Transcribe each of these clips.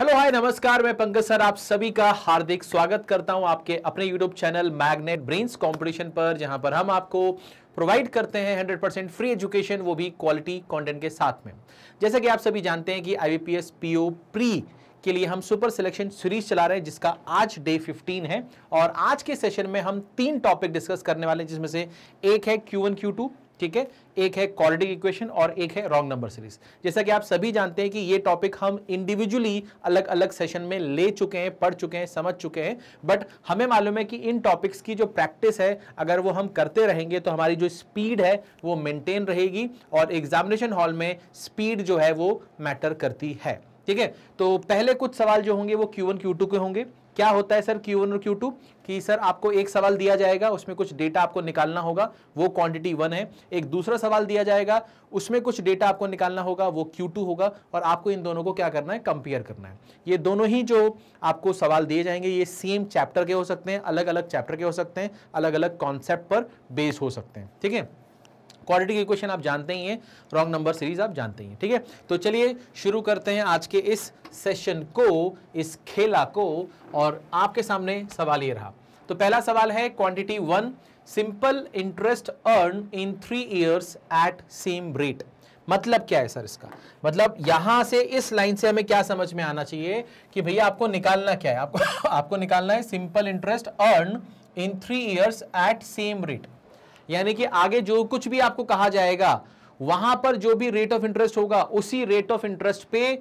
Hello hi नमस्कार, मैं Pankaj sir आप सभी का हार्दिक स्वागत करता हूं आपके अपने YouTube channel magnet brains competition पर, जहां पर हम आपको प्रोवाइड करते हैं 100% फ्री एजुकेशन, वो भी क्वालिटी कंटेंट के साथ में। जैसे कि आप सभी जानते हैं कि IBPS PO प्री के लिए हम सुपर सिलेक्शन सीरीज चला रहे हैं, जिसका आज डे 15 है। और आज के सेशन में हम 3 टॉपिक डिस्कस करने वाले हैं, जिसमें से एक है Q1 Q2, ठीक है, एक है क्वाड्रेटिक इक्वेशन और एक है रॉन्ग नंबर सीरीज। जैसा कि आप सभी जानते हैं कि ये टॉपिक हम इंडिविजुअली अलग अलग सेशन में ले चुके हैं, पढ़ चुके हैं, समझ चुके हैं, बट हमें मालूम है कि इन टॉपिक्स की जो प्रैक्टिस है, अगर वो हम करते रहेंगे तो हमारी जो स्पीड है वो मेंटेन रहेगी और एग्जामिनेशन हॉल में स्पीड जो है वो मैटर करती है, ठीक है। तो पहले कुछ सवाल जो होंगे वो Q1 Q2 के होंगे। क्या होता है सर Q1 और Q2 कि सर आपको एक सवाल दिया जाएगा, उसमें कुछ डेटा आपको निकालना होगा, वो क्वांटिटी 1 है। एक दूसरा सवाल दिया जाएगा, उसमें कुछ डेटा आपको निकालना होगा, वो Q2 होगा। और आपको इन दोनों को क्या करना है, कंपेयर करना है। ये दोनों ही जो आपको सवाल दिए जाएंगे ये सेम चैप्टर के हो सकते हैं, अलग अलग चैप्टर के हो सकते हैं, अलग अलग कॉन्सेप्ट पर बेस हो सकते हैं, ठीक है। क्वाड्रेटिक इक्वेशन आप जानते ही हैं, रॉन्ग नंबर सीरीज आप जानते ही हैं, ठीक है। तो चलिए शुरू करते हैं आज के इस सेशन को, इस खेला को। और आपके सामने सवाल ये रहा। तो पहला सवाल है quantity 1, simple interest earn in 3 years at same rate. मतलब क्या है सर इसका मतलब? यहां से इस लाइन से हमें क्या समझ में आना चाहिए कि भैया आपको निकालना क्या है, आपको निकालना है simple interest earn in 3 years at same rate. यानी कि आगे जो कुछ भी आपको कहा जाएगा वहां पर जो भी रेट ऑफ इंटरेस्ट होगा, उसी रेट ऑफ इंटरेस्ट पे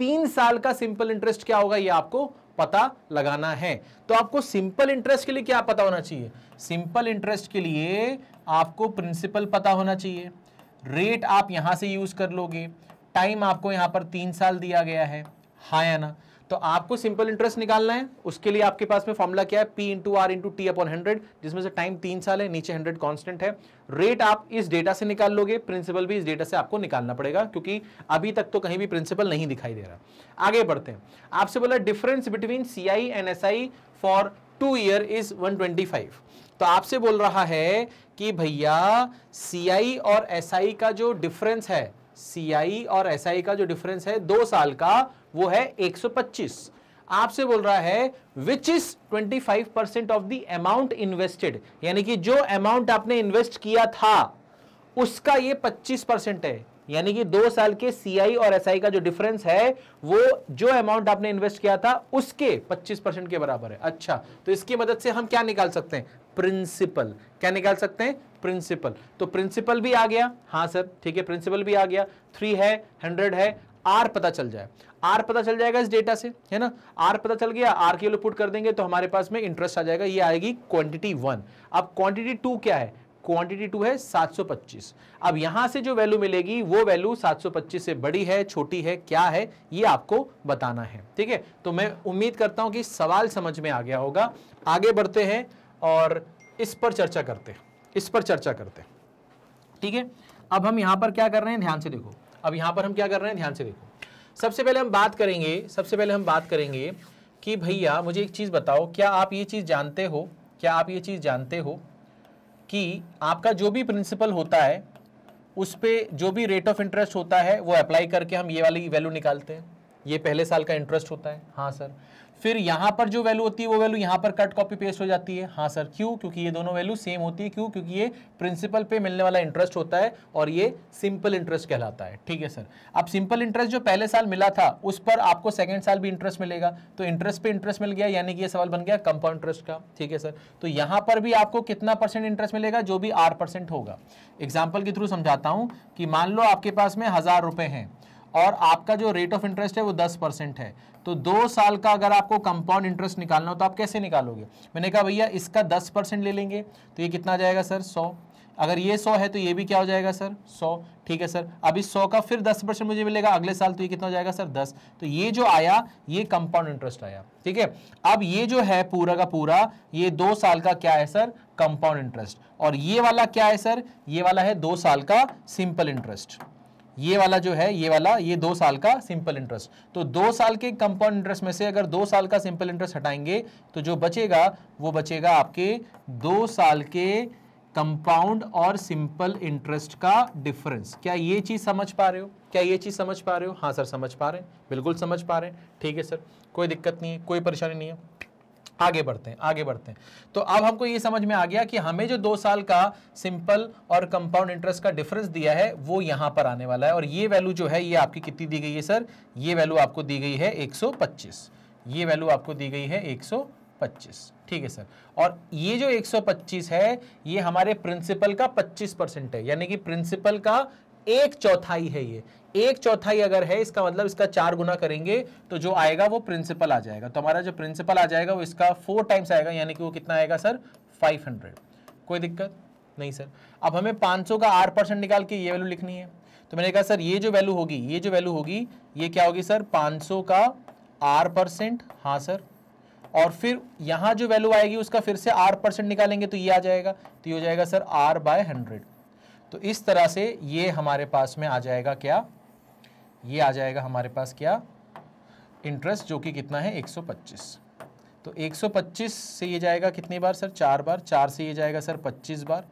3 साल का सिंपल इंटरेस्ट क्या होगा, ये आपको पता लगाना है। तो आपको सिंपल इंटरेस्ट के लिए क्या पता होना चाहिए? सिंपल इंटरेस्ट के लिए आपको प्रिंसिपल पता होना चाहिए, रेट आप यहां से यूज कर लोगे, टाइम आपको यहां पर 3 साल दिया गया है, हाँ या ना। तो आपको सिंपल इंटरेस्ट निकालना है। उसके लिए आपके पास में फॉर्मूला क्या है, P × R × T/100, जिसमें से टाइम 3 साल है, नीचे 100 कांस्टेंट है। रेट आप इस डेटा से निकाल लोगे, प्रिंसिपल भी इस डेटा से आपको निकालना पड़ेगा, क्योंकि अभी तक तो कहीं भी प्रिंसिपल नहीं दिखाई दे रहा। आगे बढ़ते हैं। आपसे बोला difference between CI and SI for 2 year is 125। तो आपसे बोल रहा है कि भैया CI और SI का जो डिफरेंस है, CI और SI का जो डिफरेंस है 2 साल का, वो है 125। आपसे बोल रहा है which is 25% of the amount invested, यानी कि जो अमाउंट आपने इन्वेस्ट किया था उसका ये 25% है। यानी कि 2 साल के CI और SI का जो डिफरेंस है वो जो अमाउंट आपने इन्वेस्ट किया था उसके 25% के बराबर है। अच्छा, तो इसकी मदद से हम क्या निकाल सकते हैं, प्रिंसिपल। क्या निकाल सकते हैं, प्रिंसिपल। तो प्रिंसिपल भी आ गया, हाँ सर ठीक है, प्रिंसिपल भी आ गया। 3 है, 100 है, R पता चल जाए, R पता चल जाएगा इस डेटा से, है ना। R पता चल गया, R के लिए पुट कर देंगे तो हमारे पास में इंटरेस्ट आ जाएगा, ये आएगी क्वांटिटी 1। अब क्वांटिटी 2 क्या है, क्वांटिटी 2 है 725। अब यहां से जो वैल्यू मिलेगी वो वैल्यू 725 से बड़ी है, छोटी है, क्या है, ये आपको बताना है, ठीक है। तो मैं उम्मीद करता हूं कि सवाल समझ में आ गया होगा। आगे बढ़ते हैं और इस पर चर्चा करते हैं, ठीक है। अब हम यहां पर क्या कर रहे हैं, ध्यान से देखो। सबसे पहले हम बात करेंगे कि भैया मुझे एक चीज़ बताओ, क्या आप ये चीज़ जानते हो कि आपका जो भी प्रिंसिपल होता है उस पर जो भी रेट ऑफ इंटरेस्ट होता है वो अप्लाई करके हम ये वाली वैल्यू निकालते हैं। ये पहले साल का इंटरेस्ट होता है, हाँ सर। फिर यहाँ पर जो वैल्यू होती है वो वैल्यू यहाँ पर कट कॉपी पेस्ट हो जाती है, हाँ सर। क्यों? क्योंकि ये दोनों वैल्यू सेम होती है। क्यों? क्योंकि ये प्रिंसिपल पे मिलने वाला इंटरेस्ट होता है और ये सिंपल इंटरेस्ट कहलाता है, ठीक है सर। अब सिंपल इंटरेस्ट जो पहले साल मिला था उस पर आपको सेकेंड साल भी इंटरेस्ट मिलेगा, तो इंटरेस्ट पे इंटरेस्ट मिल गया, यानी कि ये सवाल बन गया कंपाउंड इंटरेस्ट का, ठीक है सर। तो यहाँ पर भी आपको कितना परसेंट इंटरेस्ट मिलेगा, जो भी R% होगा। एग्जाम्पल के थ्रू समझाता हूँ कि मान लो आपके पास में 1000 रुपये हैं और आपका जो रेट ऑफ इंटरेस्ट है वो 10% है। तो 2 साल का अगर आपको कंपाउंड इंटरेस्ट निकालना हो तो आप कैसे निकालोगे? मैंने कहा भैया इसका 10% ले लेंगे, तो ये कितना जाएगा सर, 100। अगर ये 100 है तो ये भी क्या हो जाएगा सर, 100, ठीक है सर। अब इस 100 का फिर 10% मुझे मिलेगा अगले साल, तो ये कितना हो जाएगा सर, 10। तो ये जो आया ये कंपाउंड इंटरेस्ट आया, ठीक है। अब ये जो है पूरा का पूरा ये 2 साल का क्या है सर, कंपाउंड इंटरेस्ट। और ये वाला क्या है सर, ये वाला है 2 साल का सिंपल इंटरेस्ट। ये वाला जो है ये 2 साल का सिंपल इंटरेस्ट। तो 2 साल के कंपाउंड इंटरेस्ट में से अगर 2 साल का सिंपल इंटरेस्ट हटाएंगे तो जो बचेगा वो बचेगा आपके 2 साल के कंपाउंड और सिंपल इंटरेस्ट का डिफरेंस। क्या ये चीज़ समझ पा रहे हो? क्या ये चीज़ समझ पा रहे हो? हाँ सर समझ पा रहे हैं, बिल्कुल समझ पा रहे हैं। ठीक है सर, कोई दिक्कत नहीं है, कोई परेशानी नहीं है। आगे बढ़ते हैं, आगे बढ़ते हैं। तो अब हमको ये समझ में आ गया कि हमें जो 2 साल का सिंपल और कंपाउंड इंटरेस्ट का डिफरेंस दिया है वो यहाँ पर आने वाला है। और ये वैल्यू जो है ये आपकी कितनी दी गई है सर? ये वैल्यू आपको दी गई है 125, ये वैल्यू आपको दी गई है 125। ठीक है सर, और ये जो 125 है ये हमारे प्रिंसिपल का 25% है, यानी कि प्रिंसिपल का 1/4 है। ये 1/4 अगर है इसका मतलब इसका 4 गुना करेंगे तो जो आएगा वो प्रिंसिपल आ जाएगा। तो हमारा जो प्रिंसिपल आ जाएगा वो इसका 4 टाइम्स आएगा, यानी कि वो कितना आएगा सर? 500। कोई दिक्कत नहीं सर। अब हमें 500 का 8% निकाल के ये वैल्यू लिखनी है। तो मैंने कहा सर ये जो वैल्यू होगी, ये जो वैल्यू होगी ये क्या होगी सर? 500 का 8%। हाँ सर, और फिर यहाँ जो वैल्यू आएगी उसका फिर से 8% निकालेंगे तो ये आ जाएगा, तो ये हो जाएगा सर R/100। तो इस तरह से ये हमारे पास में आ जाएगा क्या? ये आ जाएगा हमारे पास क्या? इंटरेस्ट, जो कि कितना है? 125। तो 125 से ये जाएगा कितनी बार सर? 4 बार। 4 से ये जाएगा सर 25 बार।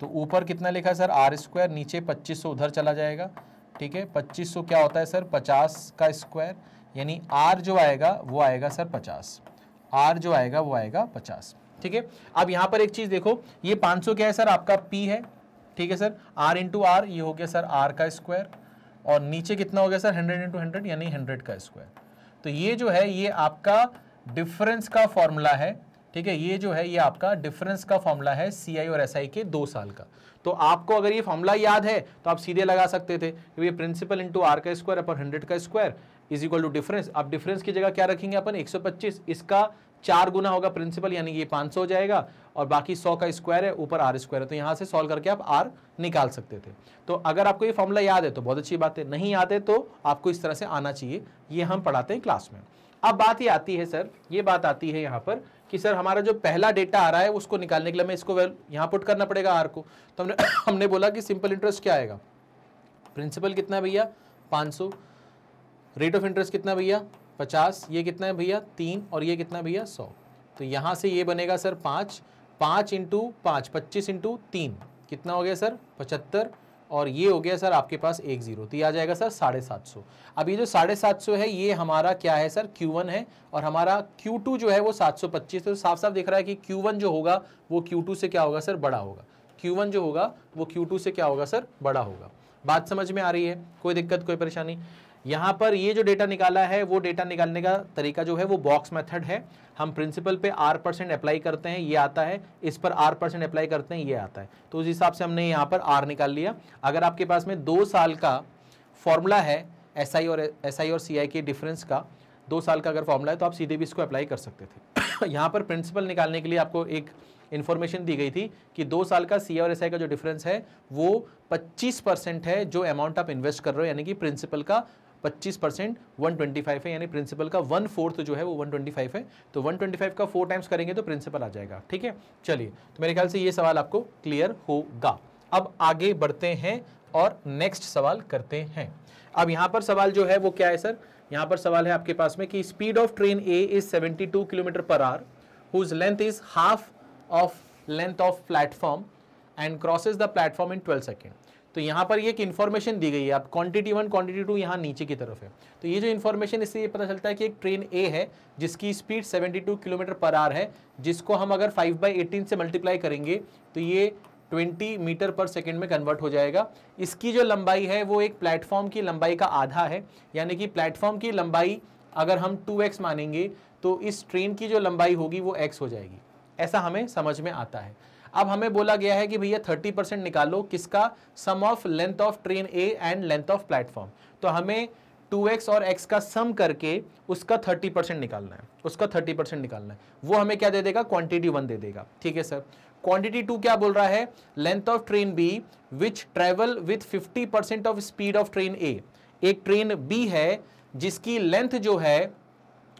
तो ऊपर कितना लिखा है सर? R², नीचे 2500 उधर चला जाएगा। ठीक है, 2500 क्या होता है सर? 50 का स्क्वायर, यानी R जो आएगा वो आएगा सर 50, R जो आएगा वो आएगा 50। ठीक है, अब यहाँ पर एक चीज़ देखो, ये 500 क्या है सर? आपका P है। ठीक है सर, R×R ये हो गया सर R² और नीचे कितना हो गया सर? 100×100 यानी 100 का स्क्वायर। तो ये जो है ये आपका डिफरेंस का फॉर्मूला है। ठीक है, ये जो है ये आपका डिफरेंस का फॉर्मूला है CI और SI के 2 साल का। तो आपको अगर ये फॉर्मूला याद है तो आप सीधे लगा सकते थे कि ये प्रिंसिपल × R² अपन 100 का square is equal to difference. अब डिफरेंस की जगह क्या रखेंगे अपन? 125। इसका 4 गुना होगा प्रिंसिपल, यानी ये 500 हो जाएगा और बाकी 100 का स्क्वायर है, ऊपर R² है। तो यहाँ से सॉल्व करके आप R निकाल सकते थे। तो अगर आपको ये फॉर्मूला याद है तो बहुत अच्छी बात है, नहीं याद है तो आपको इस तरह से आना चाहिए। ये हम पढ़ाते हैं क्लास में। अब बात ये आती है सर, ये बात आती है यहाँ पर कि सर हमारा जो पहला डेटा आ रहा है उसको निकालने के लिए हमें इसको यहाँ पुट करना पड़ेगा R को। तो हमने बोला कि सिंपल इंटरेस्ट क्या आएगा? प्रिंसिपल कितना है भैया? 500। रेट ऑफ इंटरेस्ट कितना भैया? 50। ये कितना है भैया? 3। और ये कितना भैया? 100। तो यहाँ से ये बनेगा सर 5, 5×5, 25×3 कितना हो गया सर? 75। और ये हो गया सर आपके पास 10। तो ये आ जाएगा सर 750। अब ये जो 750 है ये हमारा क्या है सर? Q1 है। और हमारा Q2 जो है वो 725। तो साफ साफ दिख रहा है कि Q1 जो होगा वो Q2 से क्या होगा सर? बड़ा होगा। Q1 जो होगा वो Q2 से क्या होगा सर? बड़ा होगा। बात समझ में आ रही है? कोई दिक्कत, कोई परेशानी? यहाँ पर ये जो डेटा निकाला है वो डेटा निकालने का तरीका जो है वो बॉक्स मेथड है। हम प्रिंसिपल पे R% अप्लाई करते हैं, ये आता है। इस पर R% अप्लाई करते हैं, ये आता है। तो उस हिसाब से हमने यहाँ पर R निकाल लिया। अगर आपके पास में 2 साल का फॉर्मूला है SI और CI के डिफरेंस का, 2 साल का अगर फॉर्मूला है तो आप सीधे भी इसको अप्लाई कर सकते थे। यहाँ पर प्रिंसिपल निकालने के लिए आपको एक इन्फॉर्मेशन दी गई थी कि 2 साल का CI और SI का जो डिफरेंस है वो 25% है, जो अमाउंट आप इन्वेस्ट कर रहे हो, यानी कि प्रिंसिपल का 25% 125 है, यानी प्रिंसिपल का 1/4 जो है वो 125 है। तो 125 का 4 टाइम्स करेंगे तो प्रिंसिपल आ जाएगा। ठीक है, चलिए, तो मेरे ख्याल से ये सवाल आपको क्लियर होगा। अब आगे बढ़ते हैं और नेक्स्ट सवाल करते हैं। अब यहाँ पर सवाल जो है वो क्या है सर? यहाँ पर सवाल है आपके पास में कि speed of train A is 72 km/h, whose length is half of length of platform and crosses the platform in 12 second. तो यहाँ पर ये एक इन्फॉर्मेशन दी गई है। आप क्वांटिटी 1, क्वांटिटी 2 यहाँ नीचे की तरफ है। तो ये जो इन्फॉर्मेशन, इससे ये पता चलता है कि एक ट्रेन A है जिसकी स्पीड 72 km/h है, जिसको हम अगर 5/18 से मल्टीप्लाई करेंगे तो ये 20 मीटर पर सेकेंड में कन्वर्ट हो जाएगा। इसकी जो लंबाई है वो एक प्लेटफॉर्म की लंबाई का आधा है, यानी कि प्लेटफॉर्म की लंबाई अगर हम 2x मानेंगे तो इस ट्रेन की जो लंबाई होगी वो x हो जाएगी। ऐसा हमें समझ में आता है। अब हमें बोला गया है कि भैया 30% निकालो किसका? Sum of length of train A and length of platform. तो हमें 2x और x का सम करके उसका 30% निकालना है, उसका 30% निकालना है। वो हमें क्या दे देगा? क्वांटिटी 1 दे देगा। ठीक है सर, क्वांटिटी 2 क्या बोल रहा है? Length of train B which travel with 50% of speed of train A। एक ट्रेन B है जिसकी लेंथ जो है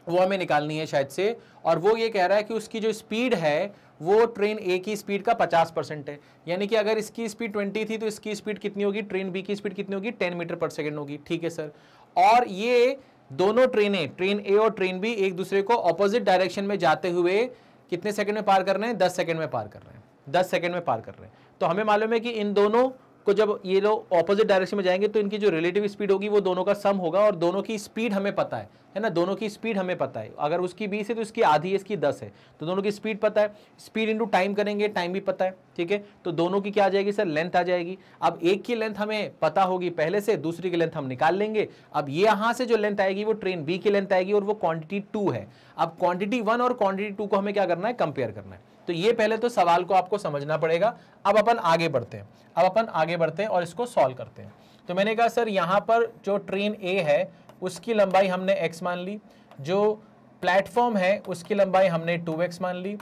वो हमें निकालनी है शायद से, और वो ये कह रहा है कि उसकी जो स्पीड है वो ट्रेन A की स्पीड का 50% है, यानी कि अगर इसकी स्पीड 20 थी तो इसकी स्पीड कितनी होगी? ट्रेन B की स्पीड कितनी होगी? 10 मीटर पर सेकेंड होगी। ठीक है सर, और ये दोनों ट्रेनें, ट्रेन A और ट्रेन B, एक दूसरे को ऑपोजिट डायरेक्शन में जाते हुए कितने सेकंड में पार कर रहे हैं? 10 सेकंड में पार कर रहे हैं। 10 सेकंड में पार कर रहे हैं। तो हमें मालूम है कि इन दोनों को जब ये लोग ऑपोजिट डायरेक्शन में जाएंगे तो इनकी जो रिलेटिव स्पीड होगी वो दोनों का सम होगा, और दोनों की स्पीड हमें पता है ना, दोनों की स्पीड हमें पता है। अगर उसकी 20 है तो इसकी आधी है, इसकी 10 है, तो दोनों की स्पीड पता है। स्पीड इंटू टाइम करेंगे, टाइम भी पता है, ठीक है। तो दोनों की क्या आ जाएगी सर? लेंथ आ जाएगी। अब एक की लेंथ हमें पता होगी पहले से, दूसरी की लेंथ हम निकाल लेंगे। अब ये यहाँ से जो लेंथ आएगी वो ट्रेन बी की लेंथ आएगी, और वो क्वान्टिटी 2 है। अब क्वान्टिटी 1 और क्वान्टिटी 2 को हमें क्या करना है? कंपेयर करना है। तो ये पहले तो सवाल को आपको समझना पड़ेगा। अब अपन आगे बढ़ते हैं, और इसको सॉल्व करते हैं। तो मैंने कहा सर यहाँ पर जो ट्रेन ए है उसकी लंबाई हमने x मान ली, जो प्लेटफॉर्म है उसकी लंबाई हमने 2x मान ली,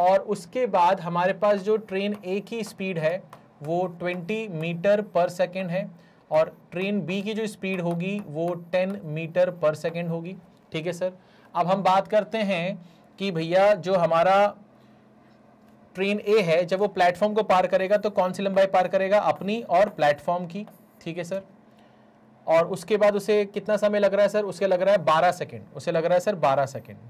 और उसके बाद हमारे पास जो ट्रेन ए की स्पीड है वो 20 मीटर पर सेकेंड है, और ट्रेन बी की जो स्पीड होगी वो 10 मीटर पर सेकेंड होगी, ठीक है सर। अब हम बात करते हैं कि भैया जो हमारा ट्रेन ए है जब वो प्लेटफॉर्म को पार करेगा तो कौन सी लंबाई पार करेगा? अपनी और प्लेटफॉर्म की, ठीक है सर। और उसके बाद उसे कितना समय लग रहा है सर? उसे लग रहा है 12 सेकंड,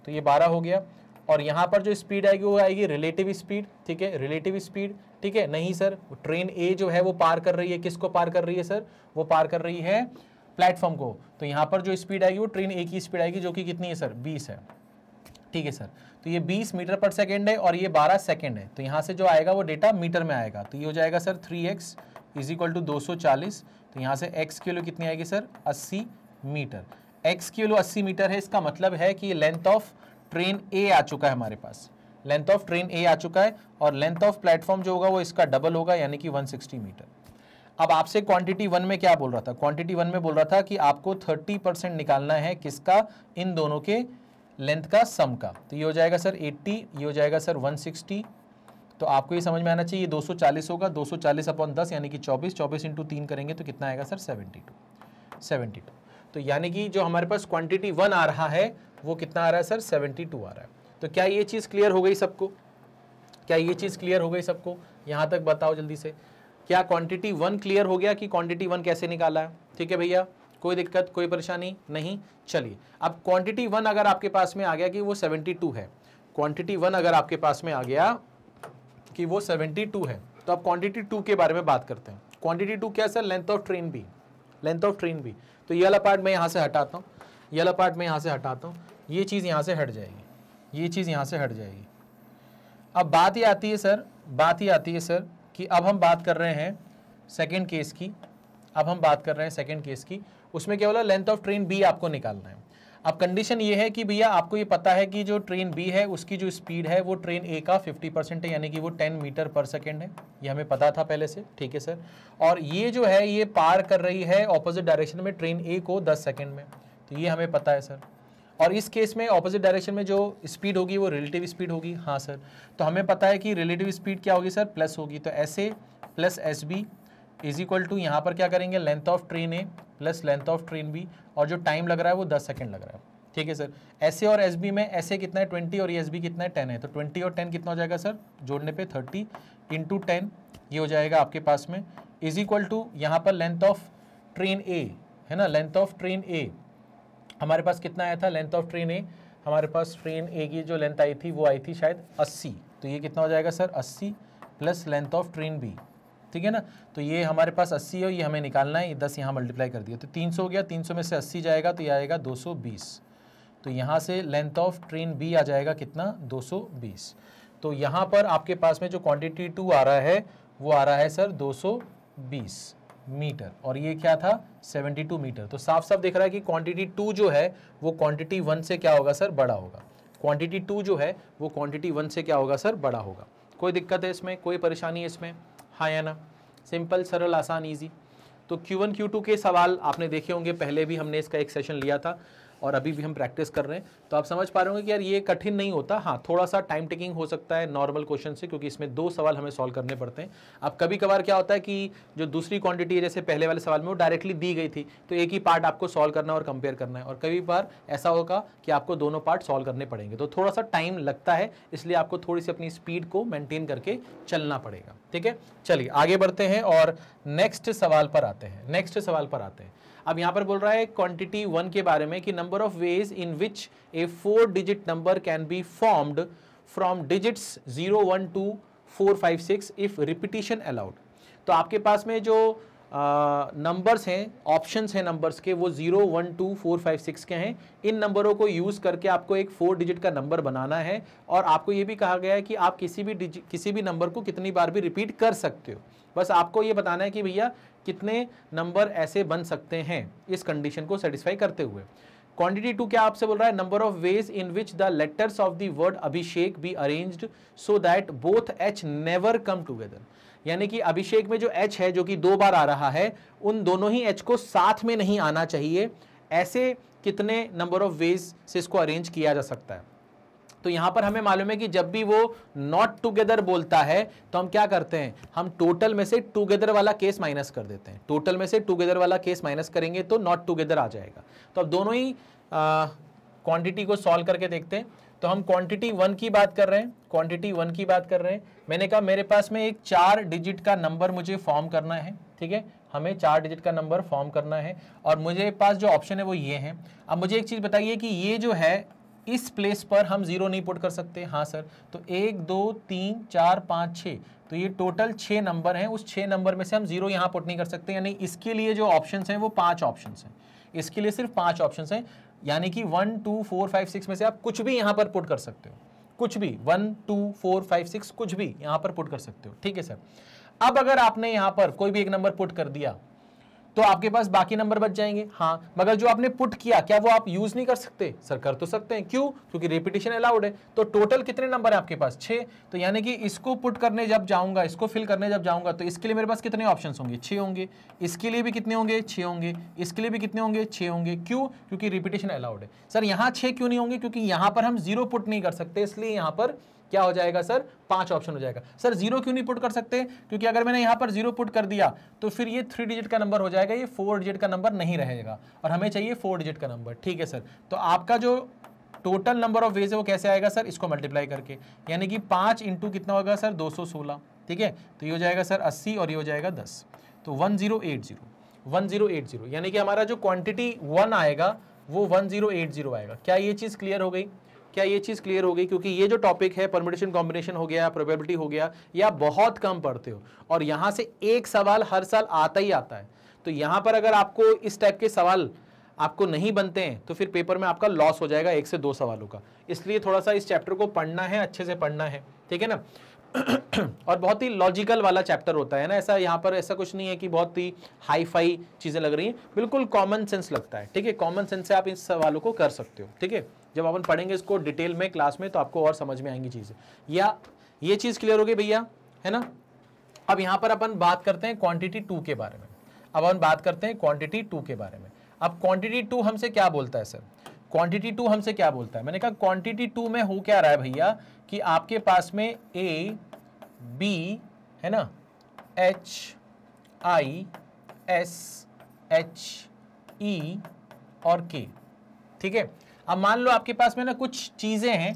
तो ये 12 हो गया। और यहाँ पर जो स्पीड आएगी वो आएगी रिलेटिव स्पीड, ठीक है, नहीं सर, ट्रेन ए जो है वो पार कर रही है, किसको पार कर रही है सर? वो पार कर रही है प्लेटफॉर्म को। तो यहाँ पर जो स्पीड आएगी वो ट्रेन ए की स्पीड आएगी, जो कि कितनी है सर? 20 है, ठीक है सर। तो ये 20 मीटर पर सेकेंड है और ये 12 सेकेंड है। तो यहाँ से जो आएगा वो डेटा मीटर में आएगा। तो ये हो जाएगा सर 3x = 240। तो यहाँ से x किलो कितनी आएगी sir? 80 metre. x kilo 80 metre है, इसका मतलब है कि लेंथ ऑफ ट्रेन ए आ चुका है हमारे पास, और लेंथ ऑफ प्लेटफॉर्म जो होगा वो इसका डबल होगा, यानी कि 160 मीटर। अब आपसे क्वांटिटी 1 में क्या बोल रहा था? क्वांटिटी 1 में बोल रहा था कि आपको 30% निकालना है किसका? इन दोनों के लेंथ का सम का। तो ये हो जाएगा सर 80, ये हो जाएगा सर 160। तो आपको ये समझ में आना चाहिए 240 होगा, 240/10 यानी कि 24, 24 × 3 करेंगे तो कितना आएगा सर? 72। तो यानी कि जो हमारे पास क्वांटिटी 1 आ रहा है वो कितना आ रहा है सर? 72 आ रहा है। तो क्या ये चीज़ क्लियर हो गई सबको? यहाँ तक बताओ जल्दी से, क्या क्वांटिटी 1 क्लियर हो गया कि क्वांटिटी 1 कैसे निकाला है? ठीक है भैया, कोई दिक्कत, कोई परेशानी नहीं? चलिए, अब क्वांटिटी 1 अगर आपके पास में आ गया कि वो 72 है, तो अब क्वांटिटी 2 के बारे में बात करते हैं। क्वांटिटी 2 क्या है sir? Length of train B, तो ये वाला पार्ट मैं यहाँ से हटाता हूँ, ये चीज़ यहाँ से हट जाएगी, अब बात ये आती है सर, कि अब हम बात कर रहे हैं सेकेंड केस की। उसमें क्या बोला? लेंथ ऑफ ट्रेन बी आपको निकालना है। अब कंडीशन ये है कि भैया आपको ये पता है कि जो ट्रेन बी है उसकी जो स्पीड है वो ट्रेन ए का 50% है, यानी कि वो 10 मीटर पर सेकेंड है, ये हमें पता था पहले से, ठीक है सर। और ये जो है ये पार कर रही है ऑपोजिट डायरेक्शन में ट्रेन ए को 10 सेकेंड में, तो ये हमें पता है सर। और इस केस में ऑपोजिट डायरेक्शन में जो स्पीड होगी वो रिलेटिव स्पीड होगी, हाँ सर। तो हमें पता है कि रिलेटिव स्पीड क्या होगी सर? प्लस होगी। तो SA + SB = यहाँ पर क्या करेंगे? Length of train A plus length of train B, और जो टाइम लग रहा है वो 10 सेकंड लग रहा है, ठीक है सर। SA और SB में SA कितना है? 20, और SB कितना है? 10 है। तो 20 और 10 कितना हो जाएगा सर? जोड़ने पे 30 × 10, ये हो जाएगा आपके पास में = यहाँ पर लेंथ ऑफ ट्रेन ए है ना, लेंथ ऑफ ट्रेन ए हमारे पास कितना आया था? ट्रेन ए की जो लेंथ आई थी वो आई थी शायद 80। तो ये कितना हो जाएगा sir? 80 plus length of train B, ठीक है ना। तो ये हमारे पास 80 है, ये हमें निकालना है। 10 यहाँ मल्टीप्लाई कर दिया तो 300 हो गया, 300 में से 80 जाएगा तो ये आएगा 220। तो यहाँ से लेंथ ऑफ ट्रेन बी आ जाएगा कितना? 220। तो यहाँ पर आपके पास में जो क्वांटिटी 2 आ रहा है वो आ रहा है सर 220 मीटर, और ये क्या था? 72 मीटर। तो साफ साफ दिख रहा है कि क्वांटिटी 2 जो है वो क्वांटिटी 1 से क्या होगा सर? बड़ा होगा। कोई दिक्कत है इसमें? कोई परेशानी है इसमें? हाँ या ना? सिंपल, सरल, आसान, ईजी। तो Q1 Q2 के सवाल आपने देखे होंगे, पहले भी हमने इसका एक सेशन लिया था और अभी भी हम प्रैक्टिस कर रहे हैं। तो आप समझ पा रहे होंगे कि यार ये कठिन नहीं होता, हाँ थोड़ा सा टाइम टेकिंग हो सकता है नॉर्मल क्वेश्चन से, क्योंकि इसमें 2 सवाल हमें सॉल्व करने पड़ते हैं। अब कभी कभार क्या होता है कि जो दूसरी क्वांटिटी है जैसे पहले वाले सवाल में वो डायरेक्टली दी गई थी, तो एक ही पार्ट आपको सॉल्व करना और कंपेयर करना है, और कभी बार ऐसा होगा कि आपको दोनों पार्ट सॉल्व करने पड़ेंगे, तो थोड़ा सा टाइम लगता है, इसलिए आपको थोड़ी सी अपनी स्पीड को मेंटेन करके चलना पड़ेगा, ठीक है। चलिए आगे बढ़ते हैं और नेक्स्ट सवाल पर आते हैं। अब यहाँ पर बोल रहा है क्वांटिटी 1 के बारे में कि number of ways in which a 4 digit number can be formed from digits 0, 1, 2, 4, 5, 6 if repetition allowed. तो आपके पास में जो नंबर्स हैं, ऑप्शंस हैं नंबर्स के, वो 0, 1, 2, 4, 5, 6 के हैं। इन नंबरों को यूज़ करके आपको एक 4 डिजिट का नंबर बनाना है और आपको ये भी कहा गया है कि आप किसी भी नंबर को कितनी बार भी रिपीट कर सकते हो। बस आपको ये बताना है कि भैया कितने नंबर ऐसे बन सकते हैं इस कंडीशन को सेटिस्फाई करते हुए। क्वांटिटी 2 क्या आपसे बोल रहा है, number of ways in which the letters of the word Abhishek be arranged so that both H never come together. यानी कि अभिषेक में जो H है जो कि 2 बार आ रहा है, उन दोनों ही H को साथ में नहीं आना चाहिए। ऐसे कितने नंबर ऑफ वेज से इसको अरेंज किया जा सकता है। तो यहाँ पर हमें मालूम है कि जब भी वो नॉट टुगेदर बोलता है तो हम क्या करते हैं, हम टोटल में से टुगेदर वाला केस माइनस कर देते हैं। टोटल में से टुगेदर वाला केस माइनस करेंगे तो नॉट टुगेदर आ जाएगा। तो अब दोनों ही क्वांटिटी को सॉल्व करके देखते हैं। तो हम क्वांटिटी 1 की बात कर रहे हैं, क्वांटिटी 1 की बात कर रहे हैं। मैंने कहा मेरे पास में एक 4 डिजिट का नंबर मुझे फॉर्म करना है, ठीक है, हमें 4 डिजिट का नंबर फॉर्म करना है और मुझे पास जो ऑप्शन है वो ये है। अब मुझे एक चीज़ बताइए कि ये जो है इस प्लेस पर हम 0 नहीं पुट कर सकते। हाँ सर, तो 1, 2, 3, 4, 5, 6, तो ये टोटल 6 नंबर हैं। उस 6 नंबर में से हम 0 यहाँ पुट नहीं कर सकते, यानी इसके लिए जो ऑप्शंस हैं वो 5 ऑप्शंस हैं। इसके लिए सिर्फ 5 ऑप्शंस हैं, यानी कि 1, 2, 4, 5, 6 में से आप कुछ भी यहाँ पर पुट कर सकते हो, कुछ भी 1, 2, 4, 5, 6 कुछ भी यहाँ पर पुट कर सकते हो। ठीक है सर, अब अगर आपने यहाँ पर कोई भी एक नंबर पुट कर दिया तो आपके पास बाकी नंबर बच जाएंगे। हाँ, मगर जो आपने पुट किया क्या वो आप यूज़ नहीं कर सकते? सर कर तो सकते हैं। क्यों? क्योंकि रिपीटिशन अलाउड है। तो टोटल कितने नंबर है आपके पास? 6। तो यानी कि इसको पुट करने जब जाऊंगा, इसको फिल करने जब जाऊंगा, तो इसके लिए मेरे पास कितने ऑप्शंस होंगे? 6 होंगे। इसके लिए भी कितने होंगे? 6 होंगे। इसके लिए भी कितने होंगे? 6 होंगे। क्यों? क्योंकि रिपीटिशन अलाउड है। सर यहाँ 6 क्यों नहीं होंगे? क्योंकि यहाँ पर हम 0 पुट नहीं कर सकते, इसलिए यहाँ पर क्या हो जाएगा सर? 5 ऑप्शन हो जाएगा। सर 0 क्यों नहीं पुट कर सकते? क्योंकि अगर मैंने यहाँ पर 0 पुट कर दिया तो फिर ये 3 डिजिट का नंबर हो जाएगा, ये 4 डिजिट का नंबर नहीं रहेगा और हमें चाहिए 4 डिजिट का नंबर। ठीक है सर, तो आपका जो टोटल नंबर ऑफ वेज है वो कैसे आएगा सर? इसको मल्टीप्लाई करके, यानी कि 5 इंटू कितना होगा सर? 216। ठीक है, तो ये हो जाएगा सर 80 और ये हो जाएगा 10, तो 1080, यानी कि हमारा जो क्वान्टिटी 1 आएगा वो 1080 आएगा। क्या ये चीज़ क्लियर हो गई? क्या ये चीज़ क्लियर हो गई? क्योंकि ये जो टॉपिक है परम्यूटेशन कॉम्बिनेशन हो गया, प्रोबेबिलिटी हो गया, या बहुत कम पढ़ते हो और यहाँ से एक सवाल हर साल आता ही आता है। तो यहाँ पर अगर आपको इस टाइप के सवाल आपको नहीं बनते हैं तो फिर पेपर में आपका लॉस हो जाएगा 1 से 2 सवालों का। इसलिए थोड़ा सा इस चैप्टर को पढ़ना है, अच्छे से पढ़ना है, ठीक है ना। और बहुत ही लॉजिकल वाला चैप्टर होता है ना, ऐसा यहाँ पर ऐसा कुछ नहीं है कि बहुत ही हाई फाई चीज़ें लग रही हैं, बिल्कुल कॉमन सेंस लगता है। ठीक है, कॉमन सेंस से आप इन सवालों को कर सकते हो। ठीक है, जब अपन पढ़ेंगे इसको डिटेल में क्लास में तो आपको और समझ में आएंगी चीज़ें। या ये चीज़ क्लियर हो गई भैया, है ना। अब यहाँ पर अपन बात करते हैं क्वांटिटी 2 के बारे में। अब अपन बात करते हैं क्वांटिटी 2 के बारे में। अब क्वांटिटी 2 हमसे क्या बोलता है सर? क्वांटिटी 2 हमसे क्या बोलता है? मैंने कहा क्वांटिटी 2 में हो क्या रहा है भैया कि आपके पास में A, B, है ना, H, I, S, H, E और K। ठीक है, अब मान लो आपके पास में ना कुछ चीज़ें हैं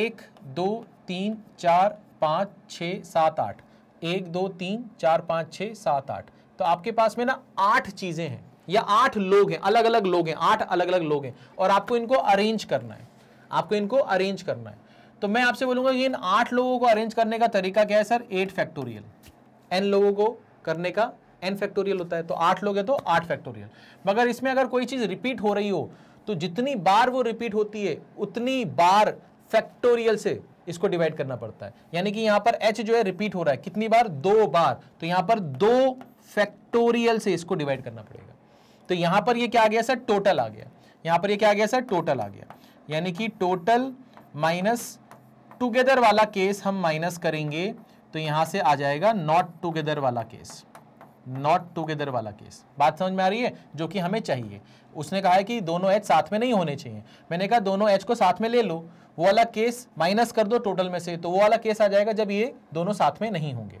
1, 2, 3, 4, 5, 6, 7, 8, 1, 2, 3, 4, 5, 6, 7, 8, तो आपके पास में ना 8 चीज़ें हैं या 8 लोग हैं, अलग अलग लोग हैं, 8 अलग अलग लोग हैं और आपको इनको अरेंज करना है, आपको इनको अरेंज करना है। तो मैं आपसे बोलूँगा कि इन 8 लोगों को अरेंज करने का तरीका क्या है सर? 8 फैक्टोरियल। n लोगों को करने का n फैक्टोरियल होता है, तो 8 लोग हैं तो 8 फैक्टोरियल। मगर इसमें अगर कोई चीज़ रिपीट हो रही हो तो जितनी बार वो रिपीट होती है उतनी बार फैक्टोरियल से इसको डिवाइड करना पड़ता है। यानी कि यहाँ पर h जो है रिपीट हो रहा है कितनी बार? 2 बार, तो यहाँ पर 2 फैक्टोरियल से इसको डिवाइड करना पड़ेगा। तो यहाँ पर ये क्या आ गया सर? टोटल आ गया। यहाँ पर ये क्या आ गया सर? टोटल आ गया, यानी कि टोटल माइनस टुगेदर वाला केस हम माइनस करेंगे तो यहाँ से आ जाएगा नॉट टुगेदर वाला केस, नॉट टुगेदर वाला केस। बात समझ में आ रही है? जो कि हमें चाहिए। उसने कहा है कि दोनों एच साथ में नहीं होने चाहिए, मैंने कहा दोनों एच को साथ में ले लो, वो वाला केस माइनस कर दो टोटल में से, तो वो वाला केस आ जाएगा जब ये दोनों साथ में नहीं होंगे।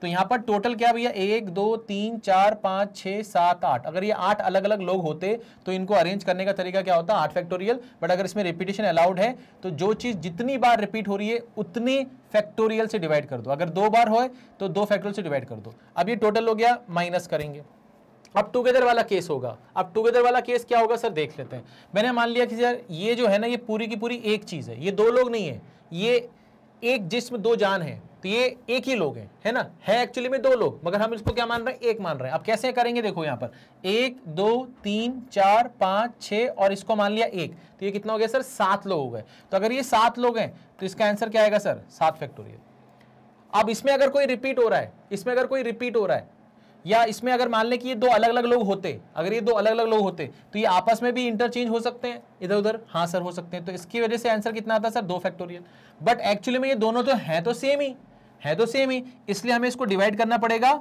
तो यहाँ पर टोटल क्या भैया? 1, 2, 3, 4, 5, 6, 7, 8। अगर ये 8 अलग अलग लोग होते तो इनको अरेंज करने का तरीका क्या होता? 8 फैक्टोरियल। बट अगर इसमें रिपीटिशन अलाउड है तो जो चीज़ जितनी बार रिपीट हो रही है उतनी फैक्टोरियल से डिवाइड कर दो। अगर 2 बार हो तो 2 फैक्टोरियल से डिवाइड कर दो। अब ये टोटल हो गया, माइनस करेंगे, अब टुगेदर वाला केस होगा। अब टुगेदर वाला केस क्या होगा सर? देख लेते हैं। मैंने मान लिया कि सर ये जो है ना, ये पूरी की पूरी एक चीज़ है, ये 2 लोग नहीं है, ये एक जिस्म 2 जान है। तो ये एक ही लोग हैं, है ना, है एक्चुअली में दो लोग, मगर हम इसको क्या मान रहे हैं, एक मान रहे हैं। अब कैसे करेंगे, देखो यहाँ पर 1 2 3 4 5 6 और इसको मान लिया 1, तो ये कितना हो गया सर, 7 लोग हो गए। तो अगर ये 7 लोग हैं तो इसका आंसर क्या आएगा सर, 7 फैक्टोरियल। अब इसमें अगर कोई रिपीट हो रहा है, इसमें अगर कोई रिपीट हो रहा है, या इसमें अगर मान लें कि ये दो अलग अलग लोग होते, अगर ये दो अलग अलग लोग होते तो ये आपस में भी इंटरचेंज हो सकते हैं इधर उधर, हाँ सर हो सकते हैं। तो इसकी वजह से आंसर कितना आता है सर, 2 फैक्टोरियल। बट एक्चुअली में ये दोनों तो हैं तो सेम ही, है तो सेम ही, इसलिए हमें इसको डिवाइड करना पड़ेगा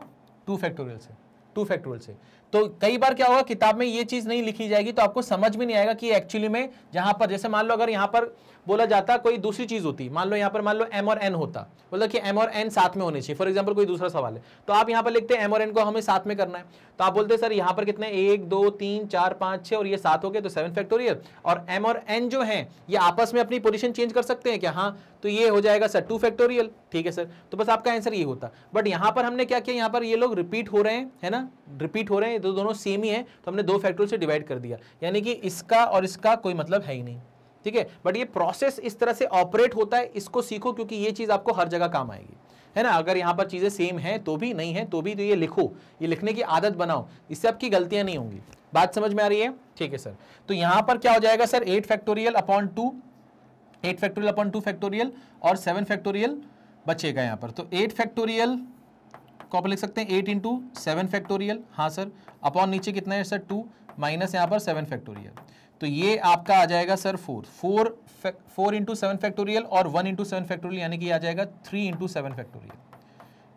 2 फैक्टोरियल से, 2 फैक्टोरियल से। तो कई बार क्या होगा, किताब में ये चीज़ नहीं लिखी जाएगी तो आपको समझ भी नहीं आएगा कि एक्चुअली में जहाँ पर, जैसे मान लो अगर यहाँ पर बोला जाता कोई दूसरी चीज़ होती, मान लो यहाँ पर मान लो एम और एन होता, बोला कि एम और एन साथ में होने चाहिए, फॉर एग्जाम्पल कोई दूसरा सवाल है, तो आप यहाँ पर लिखते हैं एम और एन को हमें साथ में करना है, तो आप बोलते हैं सर यहाँ पर कितने 1 2 3 4 5 6 और ये 7 हो गए, तो 7 फैक्टोरियल। और एम और एन जो है ये आपस में अपनी पोजिशन चेंज कर सकते हैं क्या, हाँ, तो ये हो जाएगा सर 2 फैक्टोरियल, ठीक है सर। तो बस आपका आंसर ये होता। बट यहाँ पर हमने क्या किया, यहाँ पर ये लोग रिपीट हो रहे हैं, है ना, रिपीट हो रहे हैं, तो दोनों सेम ही है, तो हमने 2 फैक्टोरियल से डिवाइड कर दिया, यानी कि इसका और इसका कोई मतलब है ही नहीं, ठीक है। बट ये प्रोसेस इस तरह से ऑपरेट होता है, इसको सीखो, क्योंकि ये चीज़ आपको हर जगह काम आएगी, है ना। अगर यहाँ पर चीज़ें सेम हैं तो भी, नहीं है तो भी, तो ये लिखो, ये लिखने की आदत बनाओ, इससे आपकी गलतियाँ नहीं होंगी। बात समझ में आ रही है, ठीक है सर। तो यहाँ पर क्या हो जाएगा sir, 8 factorial upon 2, 8 factorial upon 2 factorial और 7 फैक्टोरियल बचेगा यहाँ पर। तो 8 फैक्टोरियल को आप लिख सकते हैं 8 इंटू 7 फैक्टोरियल, हाँ सर, अपॉन नीचे कितना है सर 2, माइनस यहाँ पर 7 फैक्टोरियल, तो ये आपका आ जाएगा सर 4 इंटू 7 फैक्टोरियल और 1 इंटू 7 फैक्टोरियल, यानी कि आ जाएगा 3 इंटू 7 फैक्टोरियल,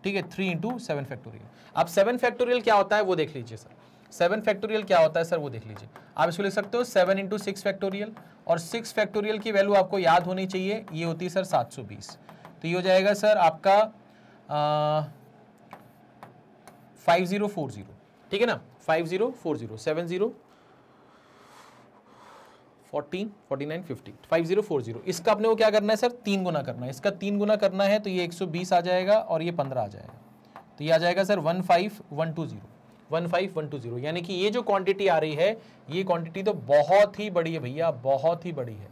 ठीक है, 3 इंटू 7 फैक्टोरियल। अब 7 फैक्टोरियल क्या होता है वो देख लीजिए सर, 7 फैक्टोरियल क्या होता है सर वो देख लीजिए। आप इसको लिख सकते हो 7 इंटू 6 फैक्टोरियल और 6 फैक्टोरियल की वैल्यू आपको याद होनी चाहिए, ये होती है सर 720, तो ये हो जाएगा सर आपका 5040, ठीक है ना, 5040, 70 14 49 50, 5040। इसका अपने को क्या करना है सर, 3 गुना करना है, इसका 3 गुना करना है, तो ये 120 आ जाएगा और ये 15 आ जाएगा, तो ये आ जाएगा सर 15120, यानी कि ये जो क्वांटिटी आ रही है, ये क्वांटिटी तो बहुत ही बड़ी है भैया, बहुत ही बड़ी है।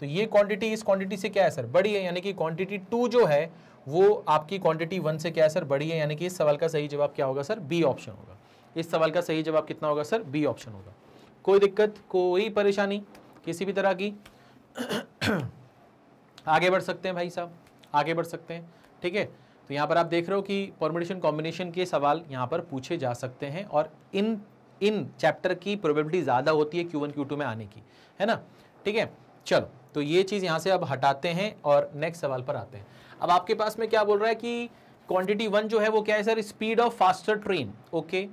तो ये क्वांटिटी इस क्वांटिटी से क्या है सर, बड़ी है, यानी कि क्वांटिटी 2 जो है वो आपकी क्वांटिटी 1 से क्या है सर, बड़ी है, यानी कि इस सवाल का सही जवाब क्या होगा सर, बी ऑप्शन होगा। इस सवाल का सही जवाब कितना होगा सर, बी ऑप्शन होगा। कोई दिक्कत, कोई परेशानी किसी भी तरह की, आगे बढ़ सकते हैं भाई साहब, आगे बढ़ सकते हैं, ठीक है। तो यहाँ पर आप देख रहे हो कि परम्यूटेशन कॉम्बिनेशन के सवाल यहाँ पर पूछे जा सकते हैं, और इन चैप्टर की प्रोबेबिलिटी ज़्यादा होती है Q1 Q2 में आने की, है ना, ठीक है। चलो, तो ये चीज़ यहाँ से अब हटाते हैं और नेक्स्ट सवाल पर आते हैं। अब आपके पास में क्या बोल रहा है कि क्वांटिटी 1 जो है वो क्या है sir, speed of faster train, okay,